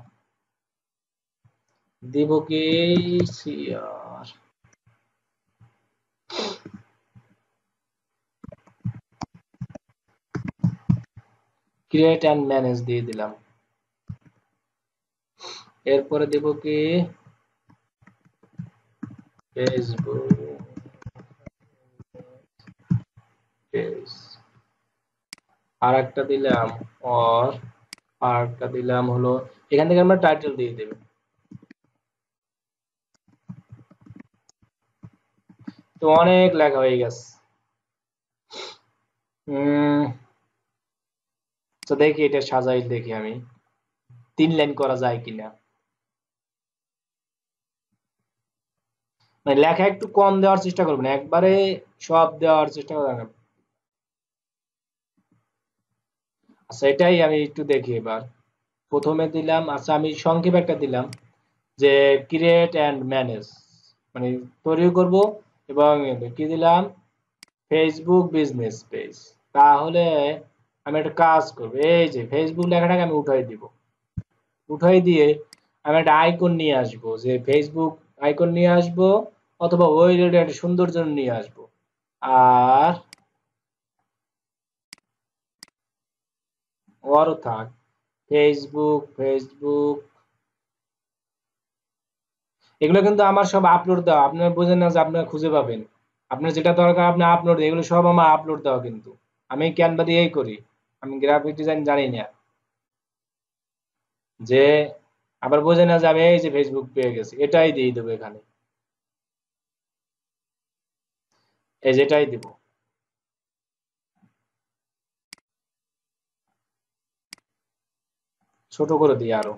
দিব কি সিআর। Create and manage দিয়ে দিলাম, এরপরে দেব কি Facebook page, আর একটা দিলাম অর আরটা দিলাম হলো, এখান থেকে আমরা টাইটেল দিয়ে দেব। তো অনেক লেখা হয়ে গেছে, তো দেখি এটা সাজাই দেখি আমি 3 লাইন করা যায় কিনা। মানে লেখা একটু কম দেওয়ার চেষ্টা করবেন, একবারে সব দেওয়ার চেষ্টা করবেন। আচ্ছা এটাই আমি একটু দেখি, এবার প্রথমে দিলাম, আচ্ছা আমি সংক্ষেপে একটা দিলাম যে ক্রিয়েট অ্যান্ড ম্যানেজ, মানে তৈরি করব, এবং কি দিলাম ফেসবুক বিজনেস পেজ। তাহলে আমি একটা কাজ করব, এই যে ফেসবুক লেখাটাকে আমি উঠাই দিব, উঠাই দিয়ে আমি একটা আইকন নিয়ে আসব, যে ফেসবুক আইকন নিয়ে আসব অথবা ওই রিলেটেড সৌন্দর্য নিয়ে আসব। আর ওরও থাক ফেসবুক, এগুলো কিন্তু আমার সব আপলোড দেওয়া, আপনারা বোঝেন না যে আপনারা খুঁজে পাবেন, আপনার যেটা দরকার আপনি আপলোড, এগুলো সব আমার আপলোড দেওয়া। কিন্তু আমি ক্যানভা দিয়েই করি, আমি গ্রাফিক ডিজাইন জানি না, যে আবার বোঝে না যাবে এই যে ফেসবুক পেয়ে গেছে, এটাই দিয়ে দেবো এখানে, এই যেটাই দেব। ছোট করে দিই আরো,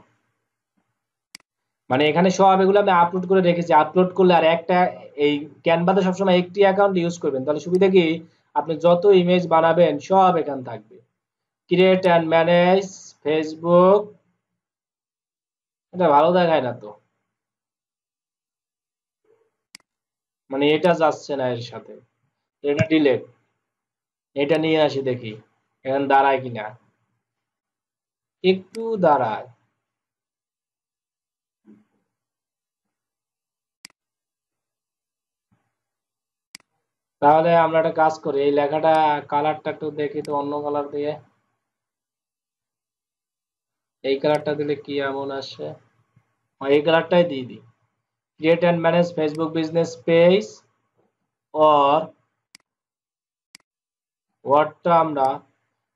মানে এখানে সব এগুলো আমি আপলোড করে রেখেছি। আপলোড করলে আর একটা, এই ক্যানভাতে সবসময় একটি অ্যাকাউন্ট ইউজ করবেন, তাহলে সুবিধা কি, আপনি যত ইমেজ বানাবেন সব এখান থাকবে। ক্রিয়েট অ্যান্ড ম্যানেজ ফেসবুক, এটা ভালো দেখায় না তো, মানে এটা যাচ্ছে না এর সাথে, এটা ডিলেট। এটা নিয়ে আসি দেখি এখন দাঁড়ায় কিনা, একটু দাঁড়ায়। তাহলে আমরা একটা কাজ করি, এই লেখাটা কালারটা একটু দেখি তো, অন্য কালার দিয়ে, এই কালারটা দিলে কি এমন আসে, এই কালারটাই দিয়ে দিই। Create and manage Facebook business page or ওয়ার্ডটা আমরা,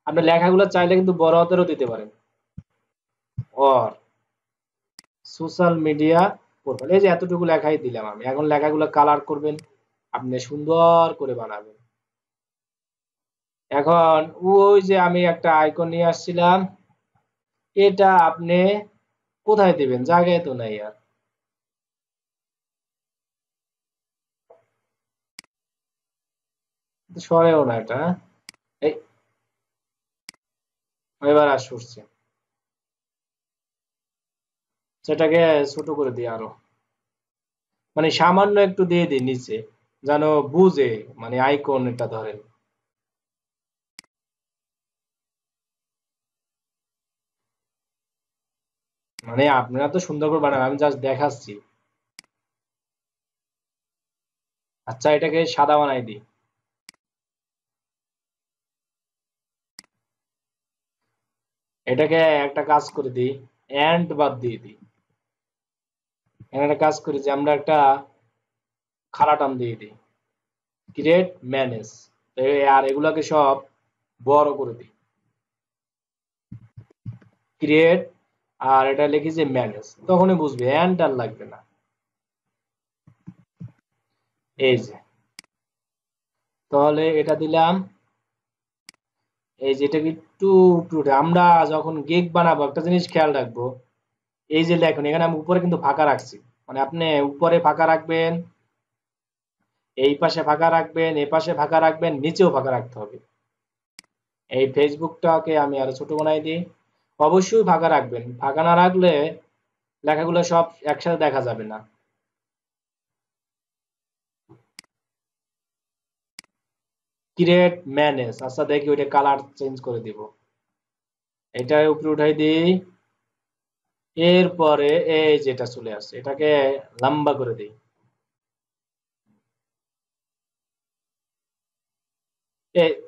আপনি লেখাগুলো চাইলে কিন্তু বড় হাতেরও দিতে পারেন, অর সোশ্যাল মিডিয়া পোর্টাল। এই যে এতটুকু লেখাই দিলাম আমি, এখন লেখাগুলো কালার করবেন, আপনি সুন্দর করে বানাবেন। এখন ওই যে আমি একটা আইকন নিয়ে আসছিলাম, এটা আপনি কোথায় দিবেন, জায়গায় তো নাই আর। সরেও না এটা, এই এবার আর সরছে, সেটাকে ছোট করে দিই আরো, মানে সামান্য একটু দিয়ে দিই নিচে, যেন বুঝে, মানে আইকন এটা ধরেন। মানে আপনারা তো সুন্দর করে বানাবেন, আমি জাস্ট দেখাচ্ছি। আচ্ছা এটাকে সাদা বানাই দিই। এটাকে একটা কাজ করে দিই, এন্ড বাদ দিয়ে দিই। একটা কাজ করি যে আমরা একটা খাড়া টান দিয়ে দিই, ক্রিয়েট ম্যানেজ, আর এগুলাকে সব বড় করে দিই, ক্রিয়েট আর এটা লিখি যে ম্যানেজ, তখনই বুঝবে এন্ড আর লাগবে না। এই যে তাহলে এটা দিলাম, এই যে এটাকে একটু উপরে আমরা যখন গেক বানাবো একটা জিনিস খেয়াল রাখবো, এই যে দেখুন এখানে আমি উপরে কিন্তু ফাঁকা রাখছি, মানে আপনি উপরে ফাঁকা রাখবেন, এই পাশে ফাঁকা রাখবেন, এই পাশে ফাঁকা রাখবেন, নিচেও ফাঁকা রাখতে হবে। এই ফেসবুকটাকে আমি আরো ছোট বানাই দিই, অবশ্যই ফাঁকা রাখবেন, ফাঁকা না রাখলে লেখাগুলো সব একসাথে দেখা যাবে না। ক্রিয়েট ম্যানেজ, আচ্ছা দেখি ওইটা কালার চেঞ্জ করে দিব, এটা উপরে উঠাই দিই, এরপরে এই যেটা চলে আসছে এটাকে লম্বা করে দিই,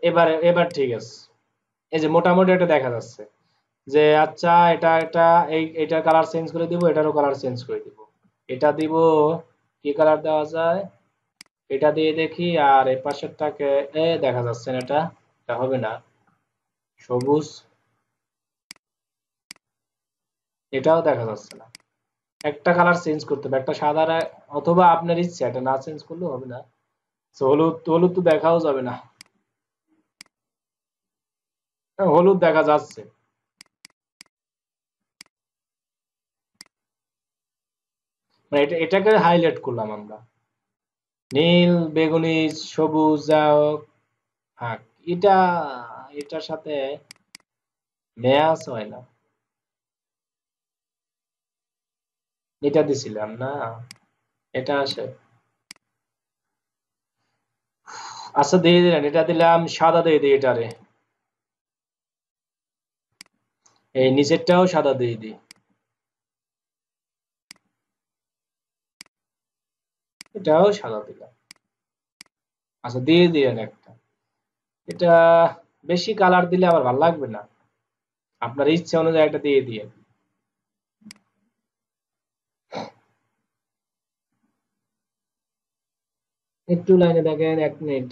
এবারে এবার ঠিক আছে। এই যে মোটামুটি এটা দেখা যাচ্ছে যে আচ্ছা এটা এটা এইটা কালার চেঞ্জ করে দিব, এটারও কালার চেঞ্জ করে দিব, এটা দিব কি কালার দেওয়া যায় এটা দিয়ে দেখি, আর এই পাশেরটাকে দেখা যাচ্ছে না, এটা এটা হবে না, সবুজ, এটাও দেখা যাচ্ছে না, একটা কালার চেঞ্জ করতে হবে, একটা সাদা অথবা আপনার ইচ্ছে, এটা না চেঞ্জ করলেও হবে না, হলুদ, হলুদ তো দেখাও যাবে না, হলুদ দেখা যাচ্ছে, মানে এটাকে হাইলাইট করলাম আমরা, নীল, বেগুনি, সবুজ, এটা এটার সাথে ম্যাচ হয় না, এটা দিছিলাম না, এটা আসে। আচ্ছা দিয়ে দিলাম, এটা দিলাম সাদা দিয়ে দিই, এটারে এই নিচেরটাও সাদা দিয়ে দিই, এটাও সাদা দিলাম। আচ্ছা দিয়ে দিলেন একটা, এটা বেশি কালার দিলে আবার ভালো লাগবে না, আপনার ইচ্ছা অনুযায়ী একটা দিয়ে দিলেন। একটু লাইনে দেখেন, এক মিনিট,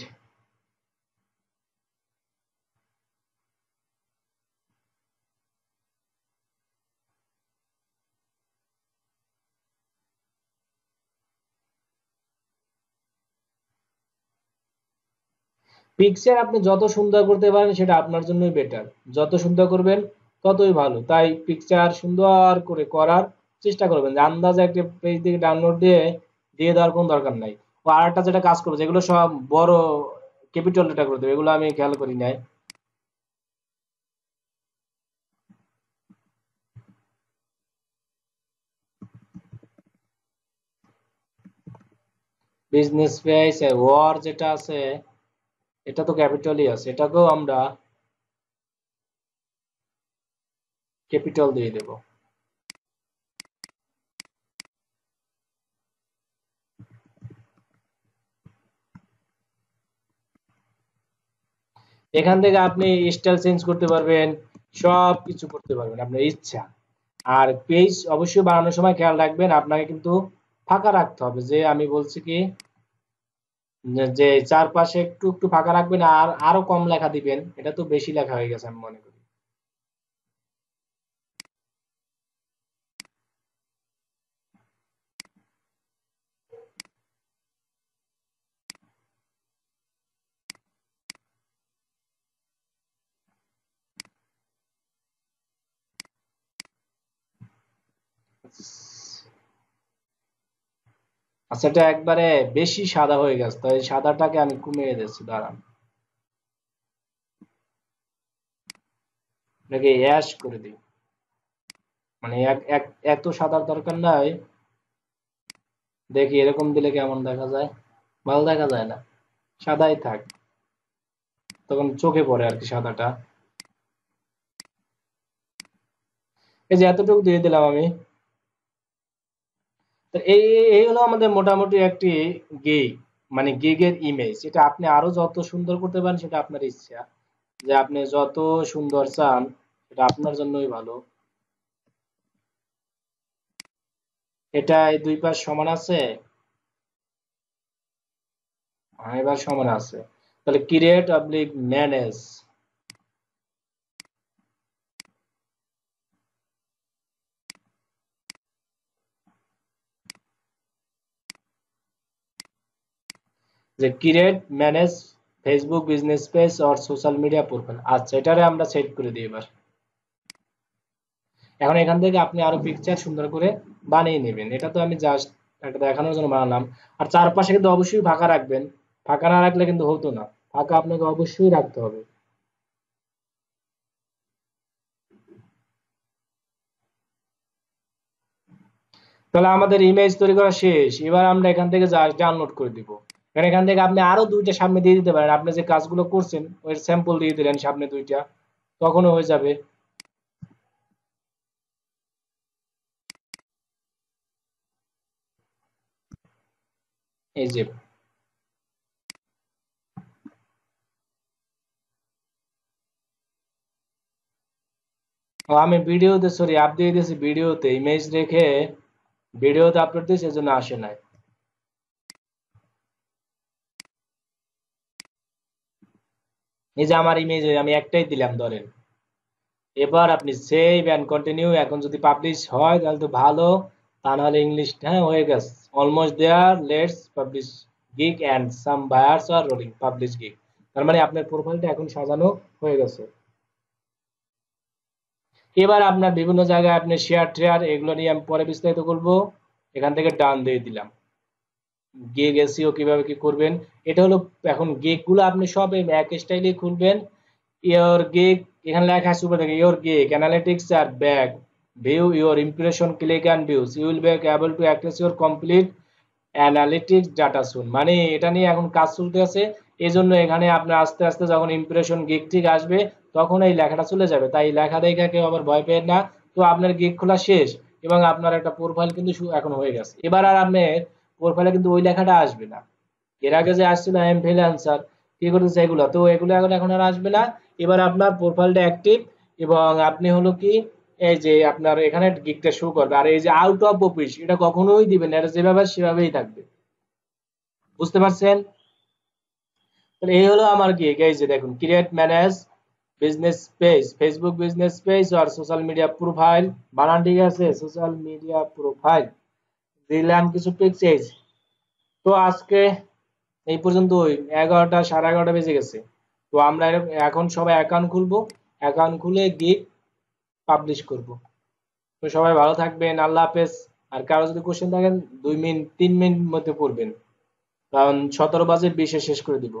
পিকচার আপনি যত সুন্দর করতে পারেন সেটা আপনার জন্যই বেটার, যত সুন্দর করবেন ততই ভালো, তাই পিকচার সুন্দর করে করার চেষ্টা করবেন, আন্দাজে একটা পেজ থেকে ডাউনলোড দিয়ে দিয়ে দেওয়ার কোনো দরকার নাই। আর একটা যেটা কাজ করবে যেগুলো সব বড় ক্যাপিটাল লেটার করে দেবে, এগুলো আমি খেয়াল করি নাই, বিজনেস পেজ ওয়ার যেটা আছে এটা তো ক্যাপিটালই আছে, এটাকেও আমরা ক্যাপিটাল দিয়ে দেব, এখান থেকে আপনি স্টাইল চেঞ্জ করতে পারবেন, সব কিছু করতে পারবেন আপনার ইচ্ছা। আর পেজ অবশ্যই বানানোর সময় খেয়াল রাখবেন, আপনাকে কিন্তু ফাঁকা রাখতে হবে, যে আমি বলছি কি যে চারপাশে একটু একটু ফাঁকা রাখবেন, আর আরো কম লেখা দিবেন, এটা তো বেশি লেখা হয়ে গেছে আমি মনে করি। আচ্ছা এটা একবারে বেশি সাদা হয়ে গেছে, তাই সাদাটাকে আমি কমিয়ে দিচ্ছি, দাঁড়ান এটাকে অ্যাশ করে দিই, মানে এত সাদার দরকার নাই, দেখি এরকম দিলে কেমন দেখা যায়, ভালো দেখা যায় না, সাদাই থাক, তখন চোখে পড়ে আর কি সাদাটা। এই যে এতটুকু দিয়ে দিলাম আমি। তো এই হলো আমাদের মোটামুটি একটি গিগ, মানে গিগের ইমেজ। এটা আপনি আরো যত সুন্দর করতে পারেন সেটা আপনার ইচ্ছা, যে আপনি যত সুন্দর চান এটা আপনার জন্যই ভালো। এটা দুই পাশ সমান আছে, এবার সমান আছে, তাহলে ক্রিয়েট অবলিক ম্যানেজ। যে create manage Facebook business page or social media profile. আচ্ছা, এটারে আমরা সেট করে দিই। এবার এখন এখান থেকে আপনি আরো পিকচার সুন্দর করে বানিয়ে নেবেন। এটা তো আমি জাস্ট একটা দেখানোর জন্য বানালাম। আর চারপাশে কিন্তু অবশ্যই ফাঁকা রাখবেন, ফাঁকা না রাখলে কিন্তু হতো না, ফাঁকা আপনাকে অবশ্যই রাখতে হবে। তাহলে আমাদের ইমেজ তৈরি করা শেষ। এবার আমরা এখান থেকে ডাউনলোড করে দিব। কারণ এখান থেকে আপনি আরো দুইটা সামনে দিয়ে দিতে পারেন, আপনি যে কাজগুলো করছেন ওই স্যাম্পল দিয়ে দিলেন সামনে দুইটা, তখনও হয়ে যাবে। এই যে আমি ভিডিওতে সরি আপ দিয়ে দিয়েছি, ভিডিওতে ইমেজ রেখে ভিডিওতে আপলোড দিয়েছি, এজন্য আসে নাই। এই যে আমার ইমেজ আমি একটাই দিলাম ধরেন। এবার আপনি সেভ এন্ড কন্টিনিউ। এখন যদি পাবলিশ হয় তাহলে তো ভালো, তা নাহলে ইংলিশ। হ্যাঁ, হয়ে গেছে, almost there. Let's publish gig and some buyers are rolling. Publish gig, তার মানে আপনার প্রোফাইলটা এখন সাজানো হয়ে গেছে। এবার আপনার বিভিন্ন জায়গায় আপনি শেয়ার ট্রেয়ার এগুলো নিয়ে আমি পরে বিস্তারিত করবো। এখান থেকে ডান দিয়ে দিলাম। গিগ এসইও কিভাবে কি করবেন, এটা হলো এখন গিগগুলো আপনি সব এক স্টাইলে খুলবেন। ইয়োর গিগ এখানে লেখা আছে উপরে দেখে, your gig analytics are back view your impression click and views you will be able to access your complete analytics data soon. মানে এটা নিয়ে এখন কাজ চলতে আছে, এই জন্য এখানে আপনার আস্তে আস্তে যখন ইমপ্রেশন গিগ ঠিক আসবে তখন এই লেখাটা চলে যাবে। তাই লেখা দেখা কেউ আবার ভয় পেয়ে না। তো আপনার গিগ খোলা শেষ এবং আপনার একটা প্রোফাইল কিন্তু এখন হয়ে গেছে। এবার আর আপনার প্রোফাইলে কিন্তু ওই লেখাটা আসবে না। এর আগে যে আসছিল আই এম ফ্রিল্যান্সার কি করতেছে এগুলো, তো এগুলো এখন আর আসবে না। এবার আপনার প্রোফাইলটা অ্যাক্টিভ এবং আপনি হলো কি এই যে আপনার এখানে গিগটা শো করবে। আর এই যে আউট অফ অফিস এটা কখনোই দিবেন, এটা যেভাবে সেভাবেই থাকবে। বুঝতে পারছেন? তাহলে এই হলো আমার গিগ। এই যে দেখুন, create manage business page, Facebook business page আর সোশ্যাল মিডিয়া প্রোফাইল। বানান ঠিক আছে, সোশ্যাল মিডিয়া প্রোফাইল দিলাম কিছু পিকচার। তো আজকে এই পর্যন্ত, 11টা সাড়ে 11টা বেজে গেছে। তো আমরা এখন সবাই অ্যাকাউন্ট খুলবো, অ্যাকাউন্ট খুলে গিগ পাবলিশ করব। তো সবাই ভালো থাকবেন, আল্লাহ হাফেজ। আর কারো যদি কোশ্চেন থাকেন 2 মিনিট 3 মিনিট মধ্যে করবেন, কারণ 17:20 শেষ করে দিব।